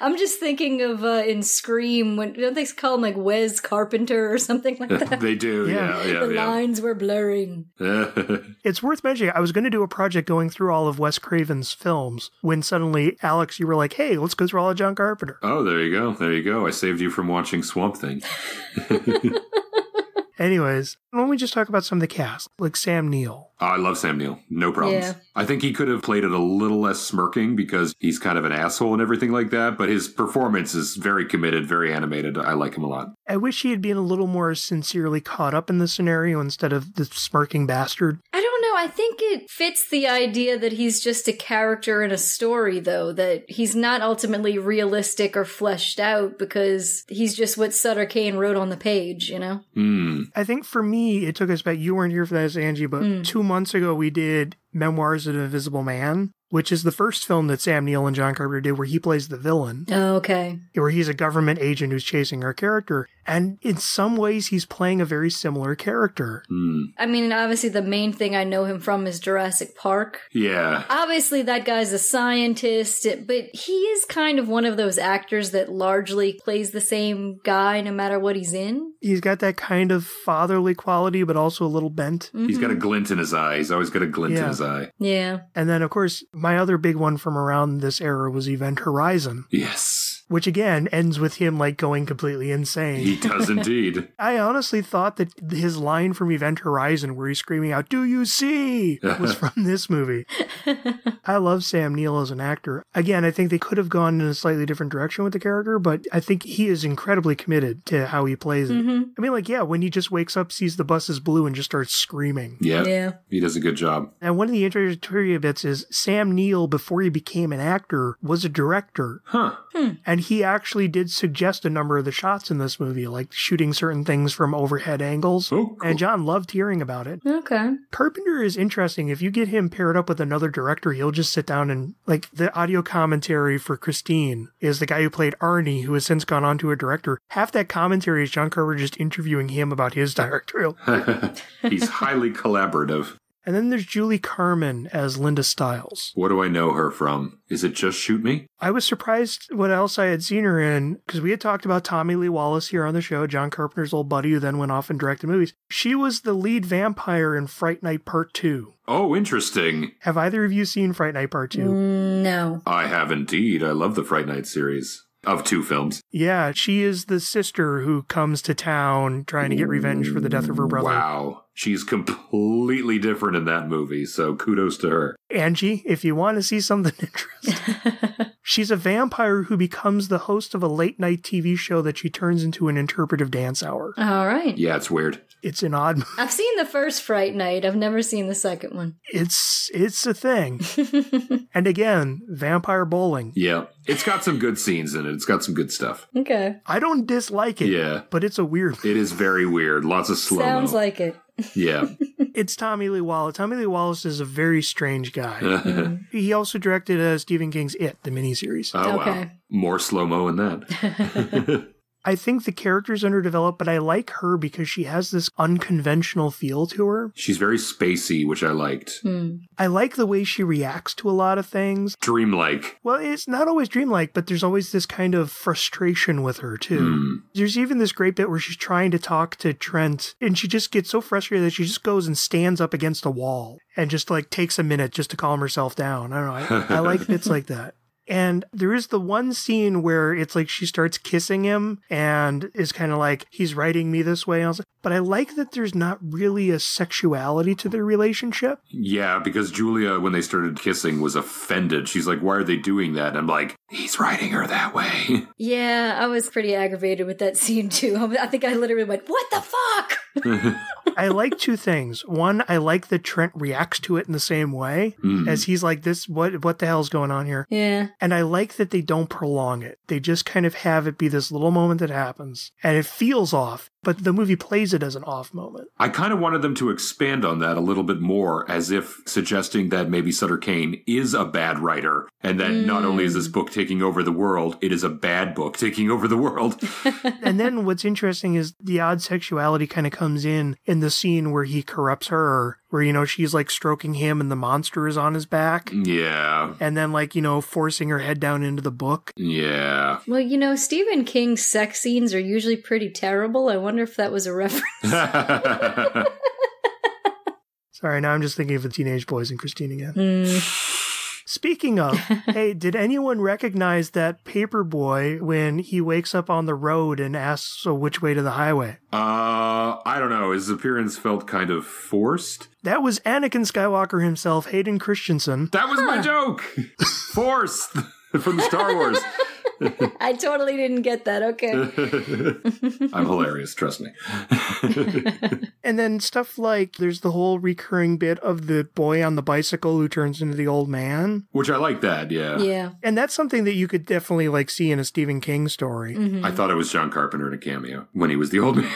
I'm just thinking of uh, in Scream, when don't they call him like Wes Carpenter or something like that? They do, yeah. yeah, yeah the yeah. lines were blurring. It's worth mentioning, I was going to do a project going through all of Wes Craven's films when suddenly, Alex, you were like, hey, let's go through all of John Carpenter. Oh, there you go. There you go. I saved you from watching Swamp Thing. Anyways, why don't we just talk about some of the cast, like Sam Neill. Oh, I love Sam Neill. No problems. Yeah. I think he could have played it a little less smirking because he's kind of an asshole and everything like that, but his performance is very committed, very animated. I like him a lot. I wish he had been a little more sincerely caught up in the scenario instead of the smirking bastard. I don't know. I think it fits the idea that he's just a character in a story, though, that he's not ultimately realistic or fleshed out because he's just what Sutter Cane wrote on the page, you know? Mm. I think for me, it took us about, you weren't here for that, Angie, but mm. two months ago we did Memoirs of an Invisible Man, which is the first film that Sam Neill and John Carpenter did where he plays the villain. Oh, okay. Where he's a government agent who's chasing our character. And in some ways, he's playing a very similar character. Mm. I mean, obviously the main thing I know him from is Jurassic Park. Yeah. Obviously that guy's a scientist, but he is kind of one of those actors that largely plays the same guy no matter what he's in. He's got that kind of fatherly quality, but also a little bent. Mm-hmm. He's got a glint in his eye. He's always got a glint yeah. in his eye. Yeah. And then, of course, my other big one from around this era was Event Horizon. Yes. Which, again, ends with him, like, going completely insane. He does indeed. I honestly thought that his line from Event Horizon, where he's screaming out, "Do you see?" was from this movie. I love Sam Neill as an actor. Again, I think they could have gone in a slightly different direction with the character, but I think he is incredibly committed to how he plays it. Mm-hmm. I mean, like, yeah, when he just wakes up, sees the bus is blue, and just starts screaming. Yeah. yeah. He does a good job. And one of the interesting bits is Sam Neill, before he became an actor, was a director. Huh. Hmm. And And he actually did suggest a number of the shots in this movie, like shooting certain things from overhead angles. Oh, cool. And John loved hearing about it. Okay. Carpenter is interesting. If you get him paired up with another director, he'll just sit down and, like, the audio commentary for Christine is the guy who played Arnie, who has since gone on to a director. Half that commentary is John Carpenter just interviewing him about his directorial. He's highly collaborative. And then there's Julie Carman as Linda Stiles. What do I know her from? Is it Just Shoot Me? I was surprised what else I had seen her in, because we had talked about Tommy Lee Wallace here on the show, John Carpenter's old buddy who then went off and directed movies. She was the lead vampire in Fright Night Part two. Oh, interesting. Have either of you seen Fright Night Part two? No. I have indeed. I love the Fright Night series. Of two films. Yeah, she is the sister who comes to town trying to get revenge for the death of her brother. Wow. She's completely different in that movie, so kudos to her. Angie, if you want to see something interesting, she's a vampire who becomes the host of a late-night T V show that she turns into an interpretive dance hour. All right. Yeah, it's weird. It's an odd movie. I've seen the first Fright Night. I've never seen the second one. It's, it's a thing. And again, vampire bowling. Yeah. It's got some good scenes in it. It's got some good stuff. Okay. I don't dislike it. Yeah. But it's a weird one. It is very weird. Lots of slow-mo. Sounds like it. Yeah. It's Tommy Lee Wallace. Tommy Lee Wallace is a very strange guy. Mm. He also directed uh, Stephen King's It, the miniseries. Oh, okay. Wow. More slow-mo in that. I think the character's underdeveloped, but I like her because she has this unconventional feel to her. She's very spacey, which I liked. Mm. I like the way she reacts to a lot of things. Dreamlike. Well, it's not always dreamlike, but there's always this kind of frustration with her, too. Mm. There's even this great bit where she's trying to talk to Trent, and she just gets so frustrated that she just goes and stands up against a wall and just, like, takes a minute just to calm herself down. I don't know. I, I like bits like that. And there is the one scene where it's like she starts kissing him and is kind of like, he's writing me this way. And I was like, but I like that there's not really a sexuality to their relationship. Yeah, because Julia, when they started kissing, was offended. She's like, why are they doing that? And I'm like, he's writing her that way. Yeah, I was pretty aggravated with that scene too. I think I literally went, what the fuck? I like two things. One, I like that Trent reacts to it in the same way mm. as he's like, this, what, what the hell's going on here? Yeah. And I like that they don't prolong it. They just kind of have it be this little moment that happens. And it feels off, but the movie plays it as an off moment. I kind of wanted them to expand on that a little bit more, as if suggesting that maybe Sutter Cane is a bad writer, and that mm. not only is this book taking over the world, it is a bad book taking over the world. And then what's interesting is the odd sexuality kind of comes in in the scene where he corrupts her where, you know, she's like stroking him and the monster is on his back. Yeah. And then like, you know, forcing her head down into the book. Yeah. Well, you know, Stephen King's sex scenes are usually pretty terrible. I wonder if that was a reference. Sorry, now I'm just thinking of the teenage boys and Christine again. Mm. Speaking of, hey, did anyone recognize that Paperboy when he wakes up on the road and asks, so which way to the highway? Uh, I don't know. His appearance felt kind of forced. That was Anakin Skywalker himself, Hayden Christensen. That was huh. my joke! Forced! From Star Wars. I totally didn't get that. Okay. I'm hilarious, trust me. And then stuff like there's the whole recurring bit of the boy on the bicycle who turns into the old man. Which I like that, yeah. Yeah. And that's something that you could definitely like see in a Stephen King story. Mm-hmm. I thought it was John Carpenter in a cameo when he was the old man.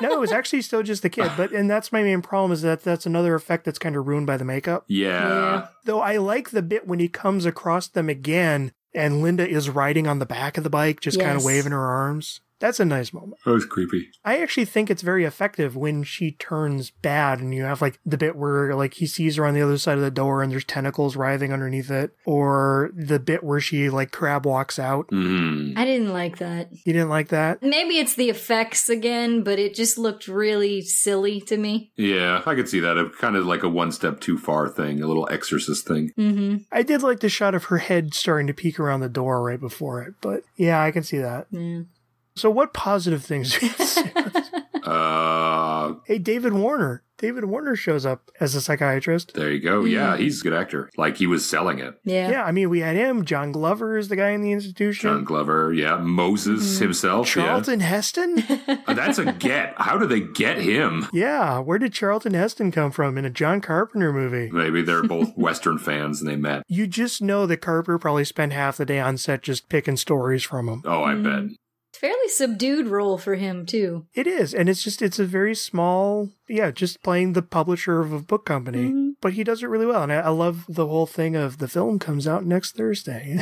No, it was actually still just the kid. But and that's my main problem is that that's another effect that's kind of ruined by the makeup. Yeah. yeah. Though I like the bit when he comes across them again. And Linda is riding on the back of the bike, just yes. kind of waving her arms. That's a nice moment. That was creepy. I actually think it's very effective when she turns bad and you have like the bit where like he sees her on the other side of the door and there's tentacles writhing underneath it. Or the bit where she like crab walks out. Mm. I didn't like that. You didn't like that? Maybe it's the effects again, but it just looked really silly to me. Yeah, I could see that. It kind of like a one step too far thing, a little Exorcist thing. Mm-hmm. I did like the shot of her head starting to peek around the door right before it. But yeah, I can see that. Yeah. So what positive things do you see? uh, hey, David Warner. David Warner shows up as a psychiatrist. There you go. Yeah, he's a good actor. Like, he was selling it. Yeah. Yeah, I mean, we had him. John Glover is the guy in the institution. John Glover, yeah. Moses mm. himself. Charlton yeah. Heston? Oh, that's a get. How do they get him? Yeah, where did Charlton Heston come from in a John Carpenter movie? Maybe they're both Western fans and they met. You just know that Carpenter probably spent half the day on set just picking stories from him. Oh, I mm. bet. Fairly subdued role for him, too. It is, and it's just, it's a very small, yeah, just playing the publisher of a book company, mm-hmm. but he does it really well, and I, I love the whole thing of the film comes out next Thursday.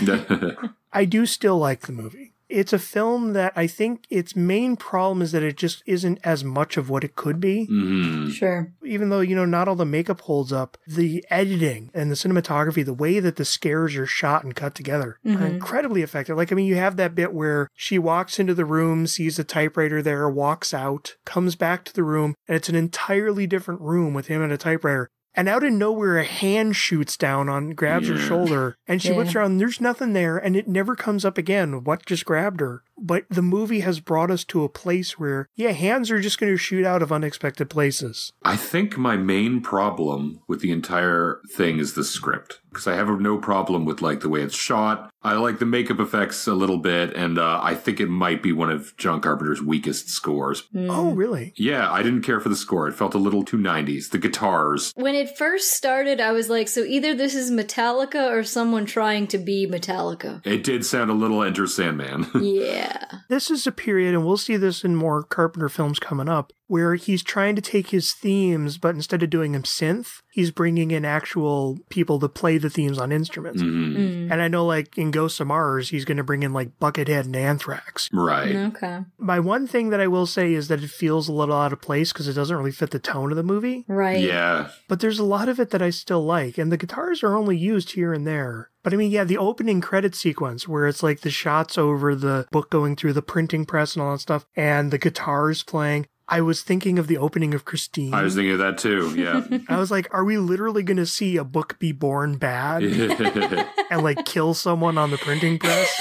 I do still like the movie. It's a film that I think its main problem is that it just isn't as much of what it could be. Mm-hmm. Sure. Even though, you know, not all the makeup holds up, the editing and the cinematography, the way that the scares are shot and cut together mm-hmm. are incredibly effective. Like, I mean, you have that bit where she walks into the room, sees a typewriter there, walks out, comes back to the room, and it's an entirely different room with him and a typewriter. And out of nowhere, a hand shoots down on, grabs yeah. her shoulder, and she yeah. looks around, and there's nothing there, and it never comes up again, what just grabbed her. But the movie has brought us to a place where, yeah, hands are just going to shoot out of unexpected places. I think my main problem with the entire thing is the script, because I have no problem with, like, the way it's shot. I like the makeup effects a little bit, and uh, I think it might be one of John Carpenter's weakest scores. Mm. Oh, really? Yeah, I didn't care for the score. It felt a little too nineties. The guitars. When it first started, I was like, so either this is Metallica or someone trying to be Metallica. It did sound a little Enter Sandman. Yeah. This is a period, and we'll see this in more Carpenter films coming up, where he's trying to take his themes, but instead of doing them synth, he's bringing in actual people to play the themes on instruments. Mm. Mm. And I know, like, in Ghosts of Mars, he's going to bring in, like, Buckethead and Anthrax. Right. Okay. My one thing that I will say is that it feels a little out of place because it doesn't really fit the tone of the movie. Right. Yeah. But there's a lot of it that I still like, and the guitars are only used here and there. But I mean, yeah, the opening credit sequence where it's like the shots over the book going through the printing press and all that stuff, and the guitars playing. I was thinking of the opening of Christine. I was thinking of that too, yeah. I was like, are we literally going to see a book be born bad and like kill someone on the printing press?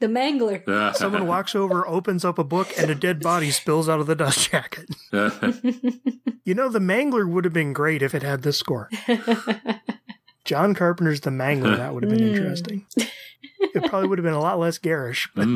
The mangler. Someone walks over, opens up a book, and a dead body spills out of the dust jacket. You know, the mangler would have been great if it had this score. John Carpenter's The Mangler, that would have been interesting. It probably would have been a lot less garish. But...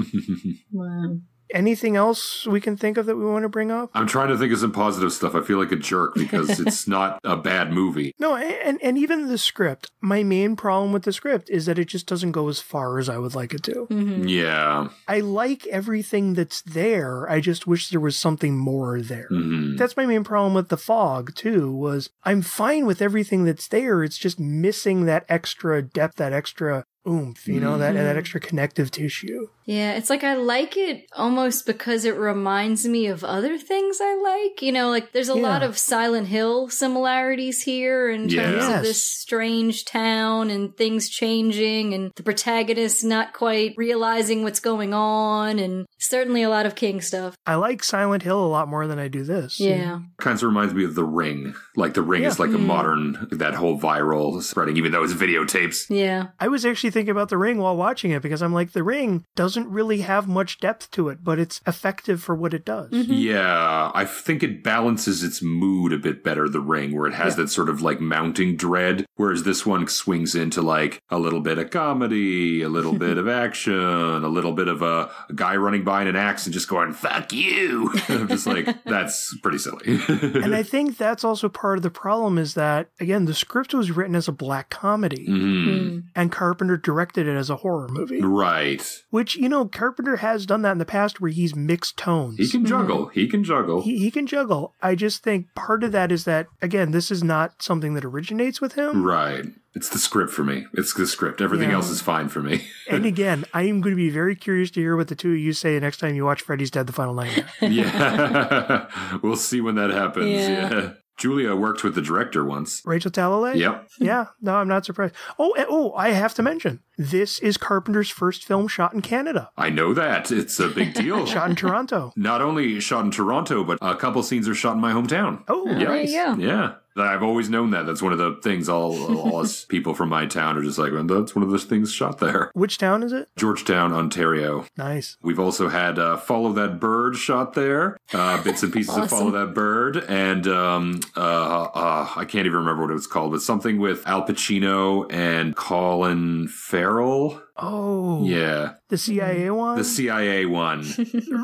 Wow. Anything else we can think of that we want to bring up? I'm trying to think of some positive stuff. I feel like a jerk because it's not a bad movie. No, and, and even the script. My main problem with the script is that it just doesn't go as far as I would like it to. Mm-hmm. Yeah. I like everything that's there. I just wish there was something more there. Mm-hmm. That's my main problem with The Fog, too, was I'm fine with everything that's there. It's just missing that extra depth, that extra... oomph, you know, mm-hmm. that that extra connective tissue. Yeah, it's like I like it almost because it reminds me of other things I like. You know, like there's a yeah. lot of Silent Hill similarities here in yes. terms of this strange town and things changing and the protagonist not quite realizing what's going on, and certainly a lot of King stuff. I like Silent Hill a lot more than I do this. Yeah. It kind of reminds me of The Ring. Like The Ring yeah. is like mm. a modern, that whole viral spreading, even though it's videotapes. Yeah. I was actually thinking about The Ring while watching it because I'm like, The Ring doesn't really have much depth to it, but it's effective for what it does. Mm-hmm. Yeah. I think it balances its mood a bit better, The Ring, where it has yeah. that sort of like mounting dread, whereas this one swings into like a little bit of comedy, a little bit of action, a little bit of a, a guy running by in an axe and just going, fuck you. I'm just like, that's pretty silly. And I think that's also part of the problem is that, again, the script was written as a black comedy mm-hmm. Mm-hmm. and Carpenter directed it as a horror movie. Right. Which, you know, Carpenter has done that in the past where he's mixed tones. He can juggle. Mm-hmm. He can juggle. He, he can juggle. I just think part of that is that, again, this is not something that originates with him. Right. It's the script for me. It's the script. Everything yeah. else is fine for me. And again, I am going to be very curious to hear what the two of you say the next time you watch Freddy's Dead, The Final Nightmare. Yeah. We'll see when that happens. Yeah. yeah. Julia worked with the director once. Rachel Talalay? Yep. Yeah. No, I'm not surprised. Oh, oh, I have to mention, this is Carpenter's first film shot in Canada. I know that. It's a big deal. Shot in Toronto. Not only shot in Toronto, but a couple scenes are shot in my hometown. Oh, yeah. There you go. Yeah. I've always known that. That's one of the things all, all us people from my town are just like, well, that's one of those things shot there. Which town is it? Georgetown, Ontario. Nice. We've also had uh, Follow That Bird shot there. Uh, bits and pieces awesome. Of Follow That Bird. And um, uh, uh, I can't even remember what it was called, but something with Al Pacino and Colin Farrell. Oh. Yeah. The C I A one? The C I A one.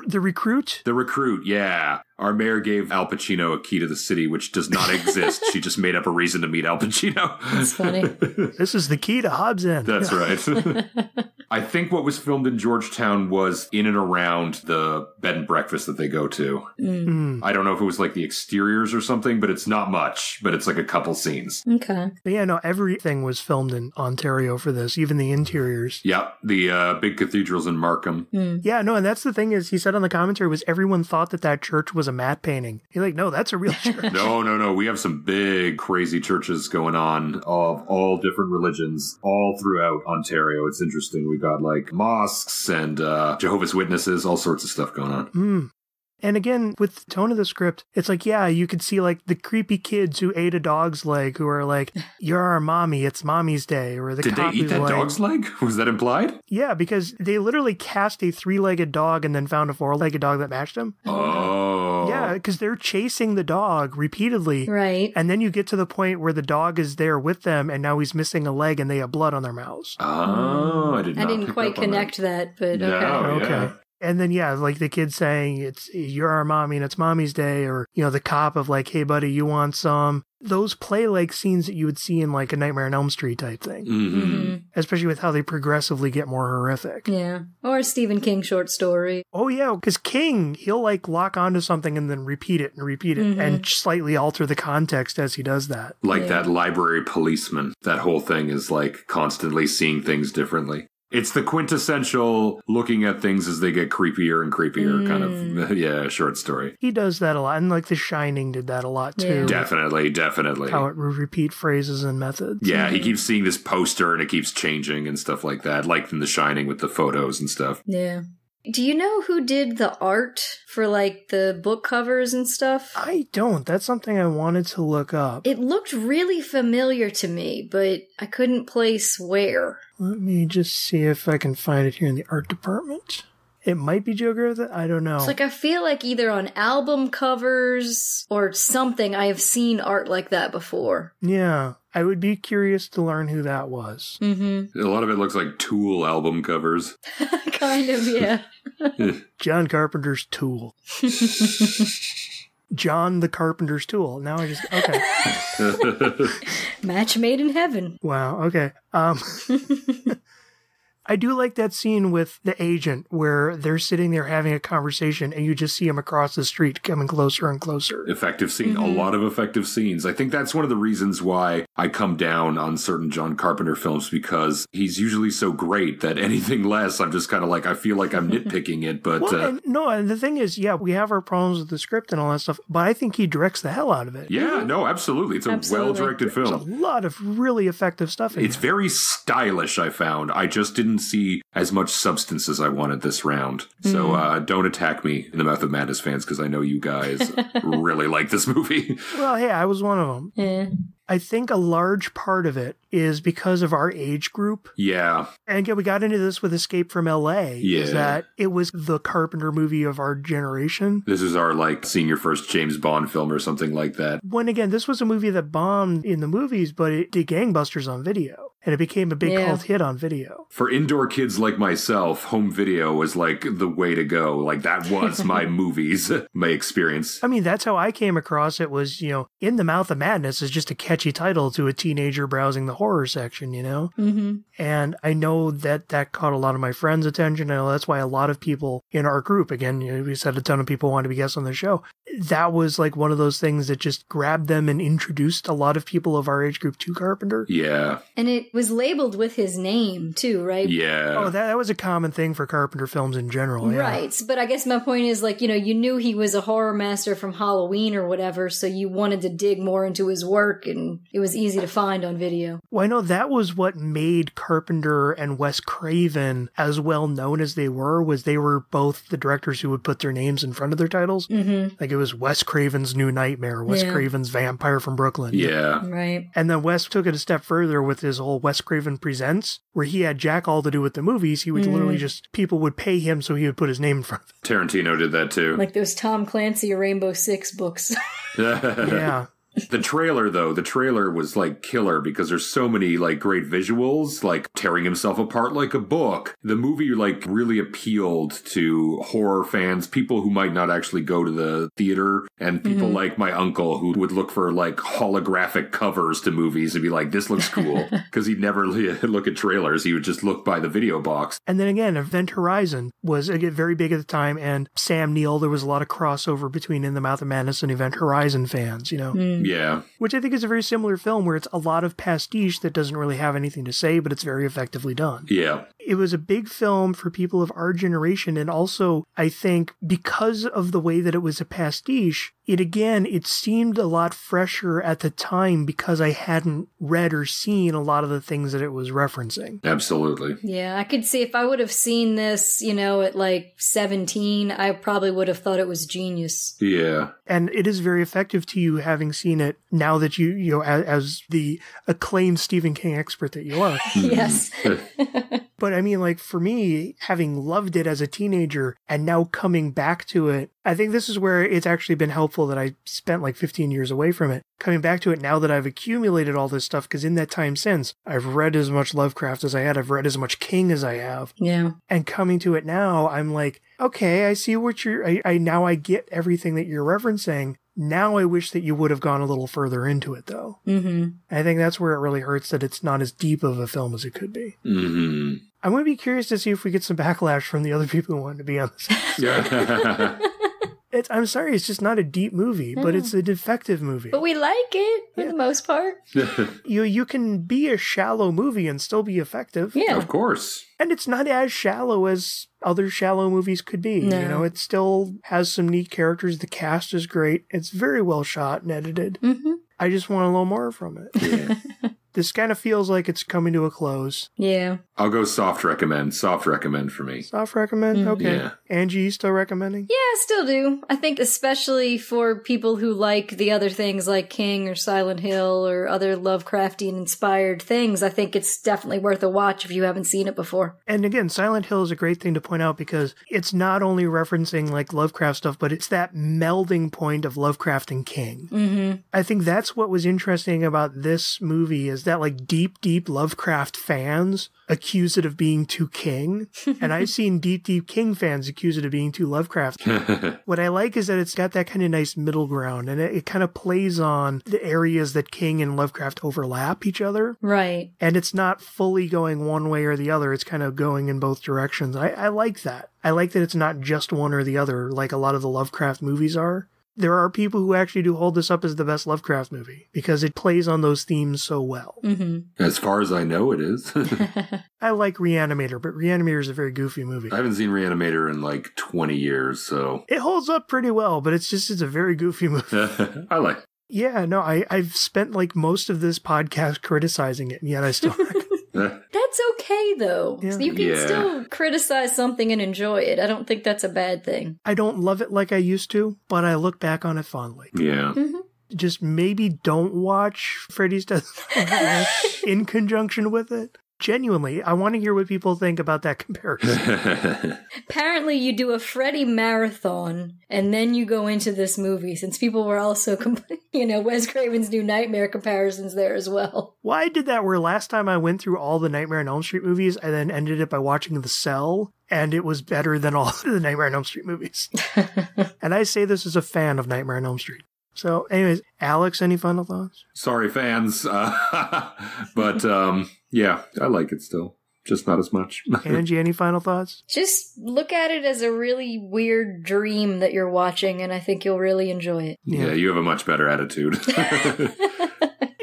The Recruit? The Recruit, yeah. Our mayor gave Al Pacino a key to the city, which does not exist. She just made up a reason to meet Al Pacino. That's funny. This is the key to Hobbs End. That's right. I think what was filmed in Georgetown was in and around the bed and breakfast that they go to. Mm. I don't know if it was like the exteriors or something, but it's not much, but it's like a couple scenes. Okay. But yeah, no, everything was filmed in Ontario for this, even the interiors. Yeah, the uh, big cathedrals in Markham. Mm. Yeah, no, and that's the thing is he said on the commentary was everyone thought that that church was a matte painting. He's like, no, that's a real church. No, no, no. We have some big, crazy churches going on of all different religions all throughout Ontario. It's interesting. We've got like mosques and uh, Jehovah's Witnesses, all sorts of stuff going on. Mm. And again, with the tone of the script, it's like, yeah, you could see like the creepy kids who ate a dog's leg who are like, you're our mommy, it's mommy's day. Or the Did they eat that like, dog's leg? Was that implied? Yeah, because they literally cast a three-legged dog and then found a four-legged dog that matched him. Oh. Yeah, because they're chasing the dog repeatedly. Right. And then you get to the point where the dog is there with them and now he's missing a leg and they have blood on their mouths. Oh, I did not I didn't quite connect that. that, but okay. No, yeah. Okay. And then, yeah, like the kid saying, it's you're our mommy and it's mommy's day, or, you know, the cop of like, hey, buddy, you want some? Those play like scenes that you would see in like a Nightmare on Elm Street type thing, mm-hmm. Mm-hmm. especially with how they progressively get more horrific. Yeah. Or a Stephen King short story. Oh, yeah. Because King, he'll like lock onto something and then repeat it and repeat it mm-hmm. and slightly alter the context as he does that. Like yeah. that library policeman. That whole thing is like constantly seeing things differently. It's the quintessential looking at things as they get creepier and creepier mm. kind of, yeah, short story. He does that a lot. And like The Shining did that a lot too. Yeah. Definitely, definitely. How it would repeat phrases and methods. Yeah, mm. he keeps seeing this poster and it keeps changing and stuff like that. Like in The Shining with the photos and stuff. Yeah. Do you know who did the art for, like, the book covers and stuff? I don't. That's something I wanted to look up. It looked really familiar to me, but I couldn't place where. Let me just see if I can find it here in the art department. It might be Joe Griffith. I don't know. It's like I feel like either on album covers or something, I have seen art like that before. Yeah. I would be curious to learn who that was. Mm-hmm. A lot of it looks like Tool album covers. Kind of, yeah. John Carpenter's Tool. John the Carpenter's Tool. Now I just, okay. Match made in heaven. Wow, okay. Um... I do like that scene with the agent where they're sitting there having a conversation and you just see him across the street coming closer and closer. Effective scene. Mm-hmm. A lot of effective scenes. I think that's one of the reasons why I come down on certain John Carpenter films, because he's usually so great that anything less, I'm just kind of like, I feel like I'm nitpicking it. But well, uh, and, no, and the thing is, yeah, we have our problems with the script and all that stuff, but I think he directs the hell out of it. Yeah, mm-hmm. no, absolutely. It's absolutely. a well-directed film. There's a lot of really effective stuff in It's there. Very stylish, I found. I just didn't see as much substance as I wanted this round. So mm. uh, don't attack me, In the Mouth of Madness fans, because I know you guys really like this movie. Well, hey, I was one of them. Yeah. I think a large part of it is because of our age group. Yeah. And again, we got into this with Escape from L A. Yeah. Is that it was the Carpenter movie of our generation. This is our, like, seeing your first James Bond film or something like that. When, again, this was a movie that bombed in the movies, but it did gangbusters on video. And it became a big yeah. cult hit on video. For indoor kids like myself, home video was, like, the way to go. Like, that was my movies, my experience. I mean, that's how I came across it was, you know, In the Mouth of Madness is just a catchy title to a teenager browsing the horror section, you know? Mm-hmm. And I know that that caught a lot of my friends' attention. I know that's why a lot of people in our group, again, you know, we said a ton of people wanted to be guests on the show. That was, like, one of those things that just grabbed them and introduced a lot of people of our age group to Carpenter. Yeah. And it was labeled with his name, too, right? Yeah. Oh, that, that was a common thing for Carpenter films in general. Yeah. Right. But I guess my point is, like, you know, you knew he was a horror master from Halloween or whatever, so you wanted to dig more into his work, and it was easy to find on video. Well, I know that was what made Carpenter and Wes Craven as well known as they were, was they were both the directors who would put their names in front of their titles. Mm-hmm. Like, it was Wes Craven's New Nightmare, Wes yeah. Craven's Vampire from Brooklyn. Yeah. Right. And then Wes took it a step further with his whole Wes Craven Presents, where he had jack all to do with the movies. He would mm. literally just, people would pay him so he would put his name in front of it. Tarantino did that too. Like those Tom Clancy or Rainbow Six books. Yeah. The trailer, though, the trailer was, like, killer because there's so many, like, great visuals, like, tearing himself apart like a book. The movie, like, really appealed to horror fans, people who might not actually go to the theater, and people mm-hmm. like my uncle who would look for, like, holographic covers to movies and be like, this looks cool, because he'd never look at trailers. He would just look by the video box. And then again, Event Horizon was, again, very big at the time, and Sam Neill, there was a lot of crossover between In the Mouth of Madness and Event Horizon fans, you know? Mm. Yeah. Which I think is a very similar film where it's a lot of pastiche that doesn't really have anything to say, but it's very effectively done. Yeah. It was a big film for people of our generation. And also, I think because of the way that it was a pastiche, it again, it seemed a lot fresher at the time because I hadn't read or seen a lot of the things that it was referencing. Absolutely. Yeah, I could see if I would have seen this, you know, at like seventeen, I probably would have thought it was genius. Yeah. And it is very effective to you having seen it now that you, you know, as, as the acclaimed Stephen King expert that you are. Yes. But I mean, like, for me, having loved it as a teenager and now coming back to it, I think this is where it's actually been helpful that I spent like fifteen years away from it. Coming back to it now that I've accumulated all this stuff, because in that time since, I've read as much Lovecraft as I had, I've read as much King as I have. Yeah. And coming to it now, I'm like, okay, I see what you're, I, I now I get everything that you're referencing. Now I wish that you would have gone a little further into it, though. Mm-hmm. I think that's where it really hurts that it's not as deep of a film as it could be. Mm-hmm. I'm going to be curious to see if we get some backlash from the other people who wanted to be on this episode. It's, I'm sorry, it's just not a deep movie, but it's a defective movie. But we like it, for yeah. the most part. you, you can be a shallow movie and still be effective. Yeah. Of course. And it's not as shallow as other shallow movies could be. No. You know, it still has some neat characters. The cast is great. It's very well shot and edited. Mm-hmm. I just want a little more from it. Yeah. This kind of feels like it's coming to a close. Yeah. I'll go soft recommend. Soft recommend for me. Soft recommend? Mm. Okay. Yeah. Angie, you still recommending? Yeah, I still do. I think especially for people who like the other things like King or Silent Hill or other Lovecraftian-inspired things, I think it's definitely worth a watch if you haven't seen it before. And again, Silent Hill is a great thing to point out because it's not only referencing like Lovecraft stuff, but it's that melding point of Lovecraft and King. Mm-hmm. I think that's what was interesting about this movie is that like deep, deep Lovecraft fans accuse it of being too King, and I've seen deep, deep King fans accuse it of being too Lovecraft. What I like is that it's got that kind of nice middle ground, and it, it kind of plays on the areas that King and Lovecraft overlap each other. Right. And it's not fully going one way or the other. It's kind of going in both directions. I, I like that. I like that it's not just one or the other, like a lot of the Lovecraft movies are. There are people who actually do hold this up as the best Lovecraft movie because it plays on those themes so well. Mm-hmm. As far as I know, it is. I like Reanimator, but Reanimator is a very goofy movie. I haven't seen Reanimator in like twenty years, so... It holds up pretty well, but it's just, it's a very goofy movie. I like it. Yeah, no, I, I've spent like most of this podcast criticizing it, and yet I still... That's okay, though. Yeah. So you can yeah. still criticize something and enjoy it. I don't think that's a bad thing. I don't love it like I used to, but I look back on it fondly. Yeah. Mm-hmm. Just maybe don't watch Freddy's Dead in conjunction with it. Genuinely, I want to hear what people think about that comparison. Apparently you do a Freddy marathon and then you go into this movie, since people were also complaining, you know, Wes Craven's New Nightmare comparisons there as well. Well, I did that where last time I went through all the Nightmare on Elm Street movies, I then ended it by watching The Cell, and it was better than all the Nightmare on Elm Street movies. And I say this as a fan of Nightmare on Elm Street. So anyways, Alex, any final thoughts? Sorry, fans. Uh, but um, yeah, I like it still. Just not as much. Angie, any final thoughts? Just look at it as a really weird dream that you're watching, and I think you'll really enjoy it. Yeah, yeah, you have a much better attitude.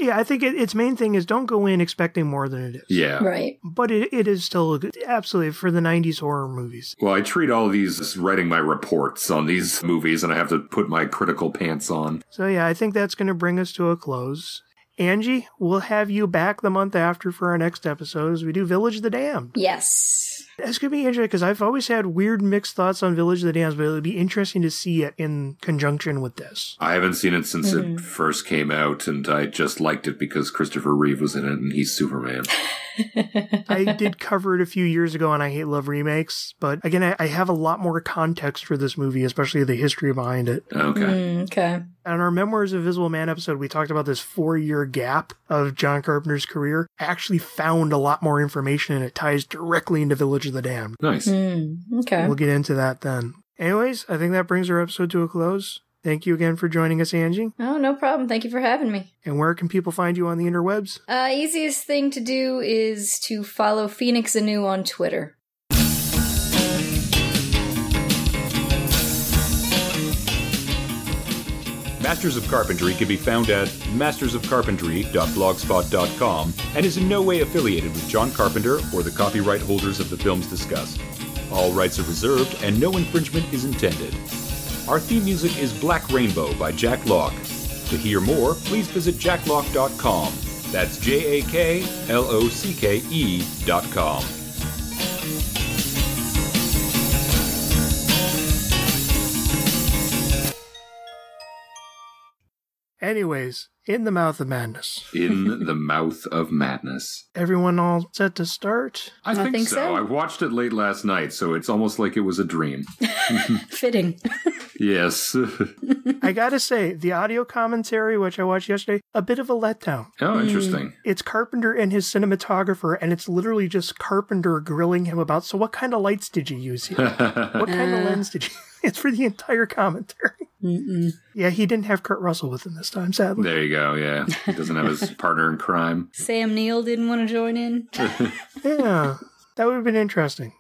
Yeah, I think it, its main thing is don't go in expecting more than it is. Yeah. Right. But it, it is still a good, absolutely, for the nineties horror movies. Well, I treat all these as writing my reports on these movies, and I have to put my critical pants on. So yeah, I think that's going to bring us to a close. Angie, we'll have you back the month after for our next episode as we do Village of the Damned. Yes. That's going to be interesting because I've always had weird mixed thoughts on Village of the Damned, but it would be interesting to see it in conjunction with this. I haven't seen it since mm-hmm. it first came out, and I just liked it because Christopher Reeve was in it and he's Superman. I did cover it a few years ago and I hate love remakes, but again, I, I have a lot more context for this movie, especially the history behind it. Okay. Mm, okay. On our Memoirs of Invisible Man episode, we talked about this four-year gap of John Carpenter's career. I actually found a lot more information, and it ties directly into Village of the Damned. Nice. Mm, okay. We'll get into that then. Anyways, I think that brings our episode to a close. Thank you again for joining us, Angie. Oh, no problem. Thank you for having me. And where can people find you on the interwebs? Uh, easiest thing to do is to follow Phoenix Anew on Twitter. Masters of Carpentry can be found at masters of carpentry dot blogspot dot com and is in no way affiliated with John Carpenter or the copyright holders of the films discussed. All rights are reserved and no infringement is intended. Our theme music is Black Rainbow by Jack Locke. To hear more, please visit jack locke dot com. That's J A K L O C K E dot com. Anyways, In the Mouth of Madness. In the Mouth of Madness. Everyone all set to start? I, I think, think so. so. I watched it late last night, so it's almost like it was a dream. Fitting. Yes. I gotta say, the audio commentary, which I watched yesterday, a bit of a letdown. Oh, interesting. Mm. It's Carpenter and his cinematographer, and it's literally just Carpenter grilling him about, so what kind of lights did you use here? What kind uh. of lens did you use? It's for the entire commentary. Mm-mm. Yeah, he didn't have Kurt Russell with him this time, sadly. There you go, yeah. He doesn't have his partner in crime. Sam Neill didn't want to join in. Yeah, that would have been interesting.